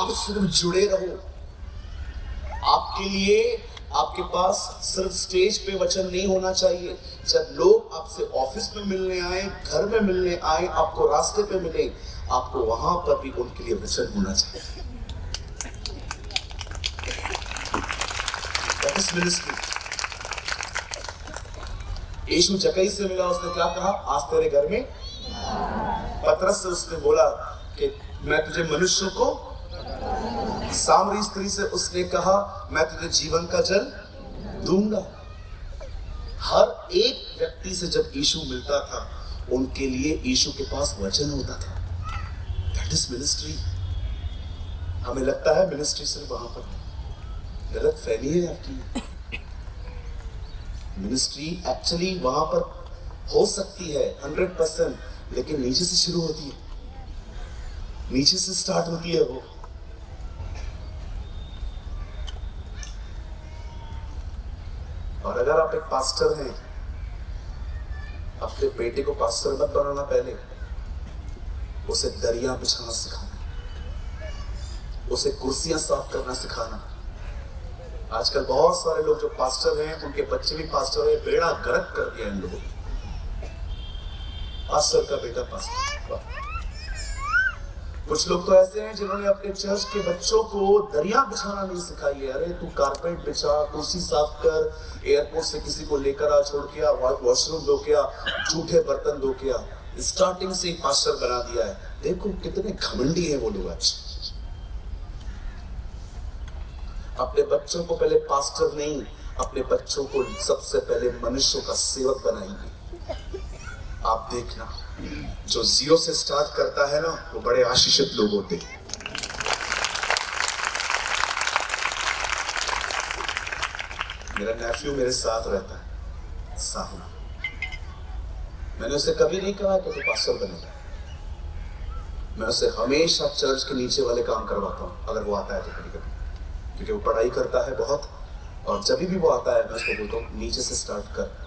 आप सिर्फ जुड़े रहो। आपके लिए, आपके पास सिर्फ स्टेज पे वचन नहीं होना चाहिए। जब लोग आपसे ऑफिस में मिलने आए, घर में मिलने आए, आपको रास्ते पे मिले, आपको वहां पर भी उनके लिए वचन होना चाहिए। यीशु जक्कई से मिला, उसने क्या कहा? आज तेरे घर में। पतरस से उसने बोला कि मैं तुझे मनुष्यों को। सामरी स्त्री से उसने कहा, मैं तुझे जीवन का जल दूंगा। हर एक व्यक्ति से जब यीशु मिलता था, उनके लिए यीशु के पास वचन होता था। That is ministry। हमें लगता है मिनिस्ट्री सिर्फ वहां पर, गलत फहमी है आपकी। मिनिस्ट्री एक्चुअली वहां पर हो सकती है 100%, लेकिन नीचे से शुरू होती है, नीचे से स्टार्ट होती है। वो और अगर आप एक पास्टर हैं, अपने बेटे को पास्टर मत बनाना, पहले उसे दरिया बिछाना सिखाना, उसे कुर्सियां साफ करना सिखाना। आजकल बहुत सारे लोग जो पास्टर हैं, उनके बच्चे भी पास्टर हैं। बेड़ा गर्क कर दिया इन लोगों ने। पास्टर का बेटा पास्टर। कुछ लोग तो ऐसे हैं जिन्होंने अपने चर्च के बच्चों को दरिया बिछाना नहीं सिखाई है। अरे तू कारपेट बिछा, कुर्सी साफ कर, एयरपोर्ट से किसी को लेकर आ, छोड़ के आ, वॉशरूम धो के आ, झूठे बर्तन धो के आ। स्टार्टिंग से ही पास्टर बना दिया है। देखो कितने घमंडी है वो लोग। आज अपने बच्चों को पहले पास्टर नहीं, अपने बच्चों को सबसे पहले मनुष्यों का सेवक बनाएंगे। आप देखना, जो जीरो से स्टार्ट करता है ना, वो बड़े आशीषित लोग होते हैं। मेरा नेफ्यू मेरे साथ रहता है, साहब। मैंने उसे कभी नहीं कहा कि तू पास्टर बनेगा। मैं उसे हमेशा चर्च के नीचे वाले काम करवाता हूँ, अगर वो आता है तो कभी कभी, क्योंकि वो पढ़ाई करता है बहुत। और जब भी वो आता है, मैं उसको बोलता हूँ नीचे से स्टार्ट कर।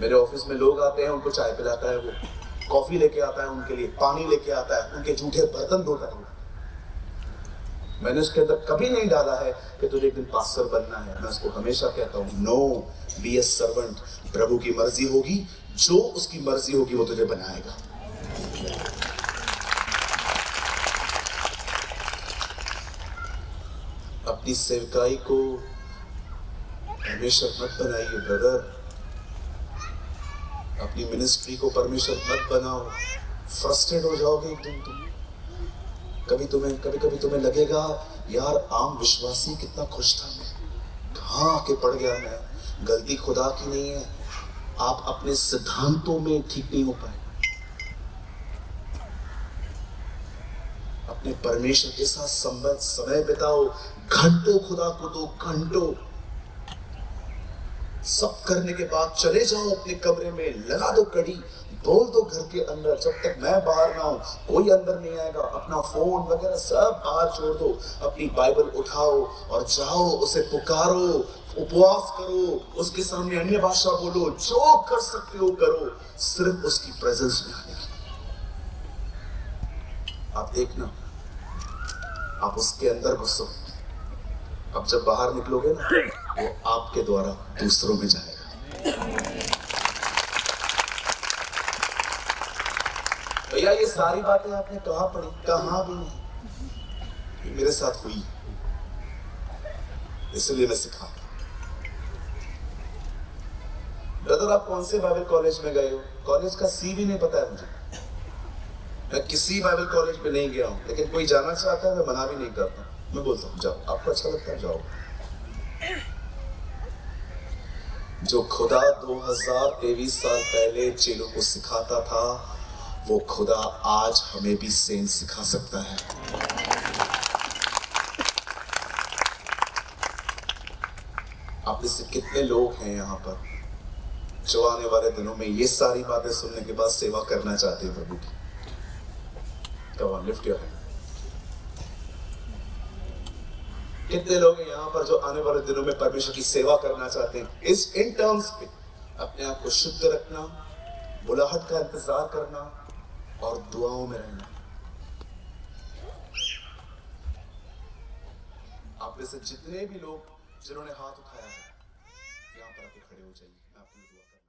मेरे ऑफिस में लोग आते हैं, उनको चाय पिलाता है, वो कॉफी लेके आता है, उनके लिए पानी लेके आता है, उनके झूठे बर्तन धोता है। मैंने उसके अंदर कभी नहीं डाला है कि तुझे एक दिन पास्टर बनना है। मैं उसको हमेशा कहता हूँ, नो, बी ए सर्वेंट। प्रभु की मर्जी होगी, जो उसकी मर्जी होगी वो तुझे बनाएगा। अपनी सेवकाई को हमेशा मत बनाइए ब्रदर। अपनी मिनिस्ट्री को परमेश्वर मत बनाओ, फ्रस्ट्रेट हो जाओगे एकदम तुम। कभी कभी तुम्हें लगेगा, यार आम विश्वासी कितना खुश था, मैं कहाँ आके पड़ गया मैं। गलती खुदा की नहीं है, आप अपने सिद्धांतों में ठीक नहीं हो पाए। अपने परमेश्वर के साथ समय बिताओ, घंटों खुदा को दो, घंटों। सब करने के बाद चले जाओ अपने कमरे में, लगा दो कड़ी, बोल दो घर के अंदर, जब तक मैं बाहर ना हूं कोई अंदर नहीं आएगा। अपना फोन वगैरह सब बाहर छोड़ दो, अपनी बाइबल उठाओ और जाओ, उसे पुकारो, उपवास करो, उसके सामने अन्य भाषा बोलो, जो कर सकते हो करो, सिर्फ उसकी प्रेजेंस में आने की। आप देखना, आप उसके अंदर घुसो। अब जब बाहर निकलोगे ना, वो आपके द्वारा दूसरों में जाएगा। भैया ये सारी बातें आपने कहाँ पढ़ी, कहाँ भी? मेरे साथ हुई, इसलिए मैं सिखाता हूं। ब्रदर आप कौन से बाइबल कॉलेज में गए हो? कॉलेज का सी भी नहीं पता है मुझे, मैं किसी बाइबल कॉलेज में नहीं गया हूँ, लेकिन कोई जाना चाहता है मैं मना भी नहीं करता, मैं बोलता हूँ जाओ, आपको अच्छा लगता है जाओ। जो खुदा 2023 साल पहले चेलों को सिखाता था, वो खुदा आज हमें भी सेम सिखा सकता है। आप में से कितने लोग हैं यहाँ पर जो आने वाले दिनों में ये सारी बातें सुनने के बाद सेवा करना चाहते हैं प्रभु की? Come on, lift your hand. कितने लोग हैं यहाँ पर जो आने वाले दिनों में परमेश्वर की सेवा करना चाहते हैं? इस इन टर्म्स पे अपने आप को शुद्ध रखना, बुलाहट का इंतजार करना और दुआओं में रहना। आप में से जितने भी लोग जिन्होंने हाथ उठाया है, यहाँ पर आके खड़े हो जाइए, मैं आपकी दुआ करूंगा।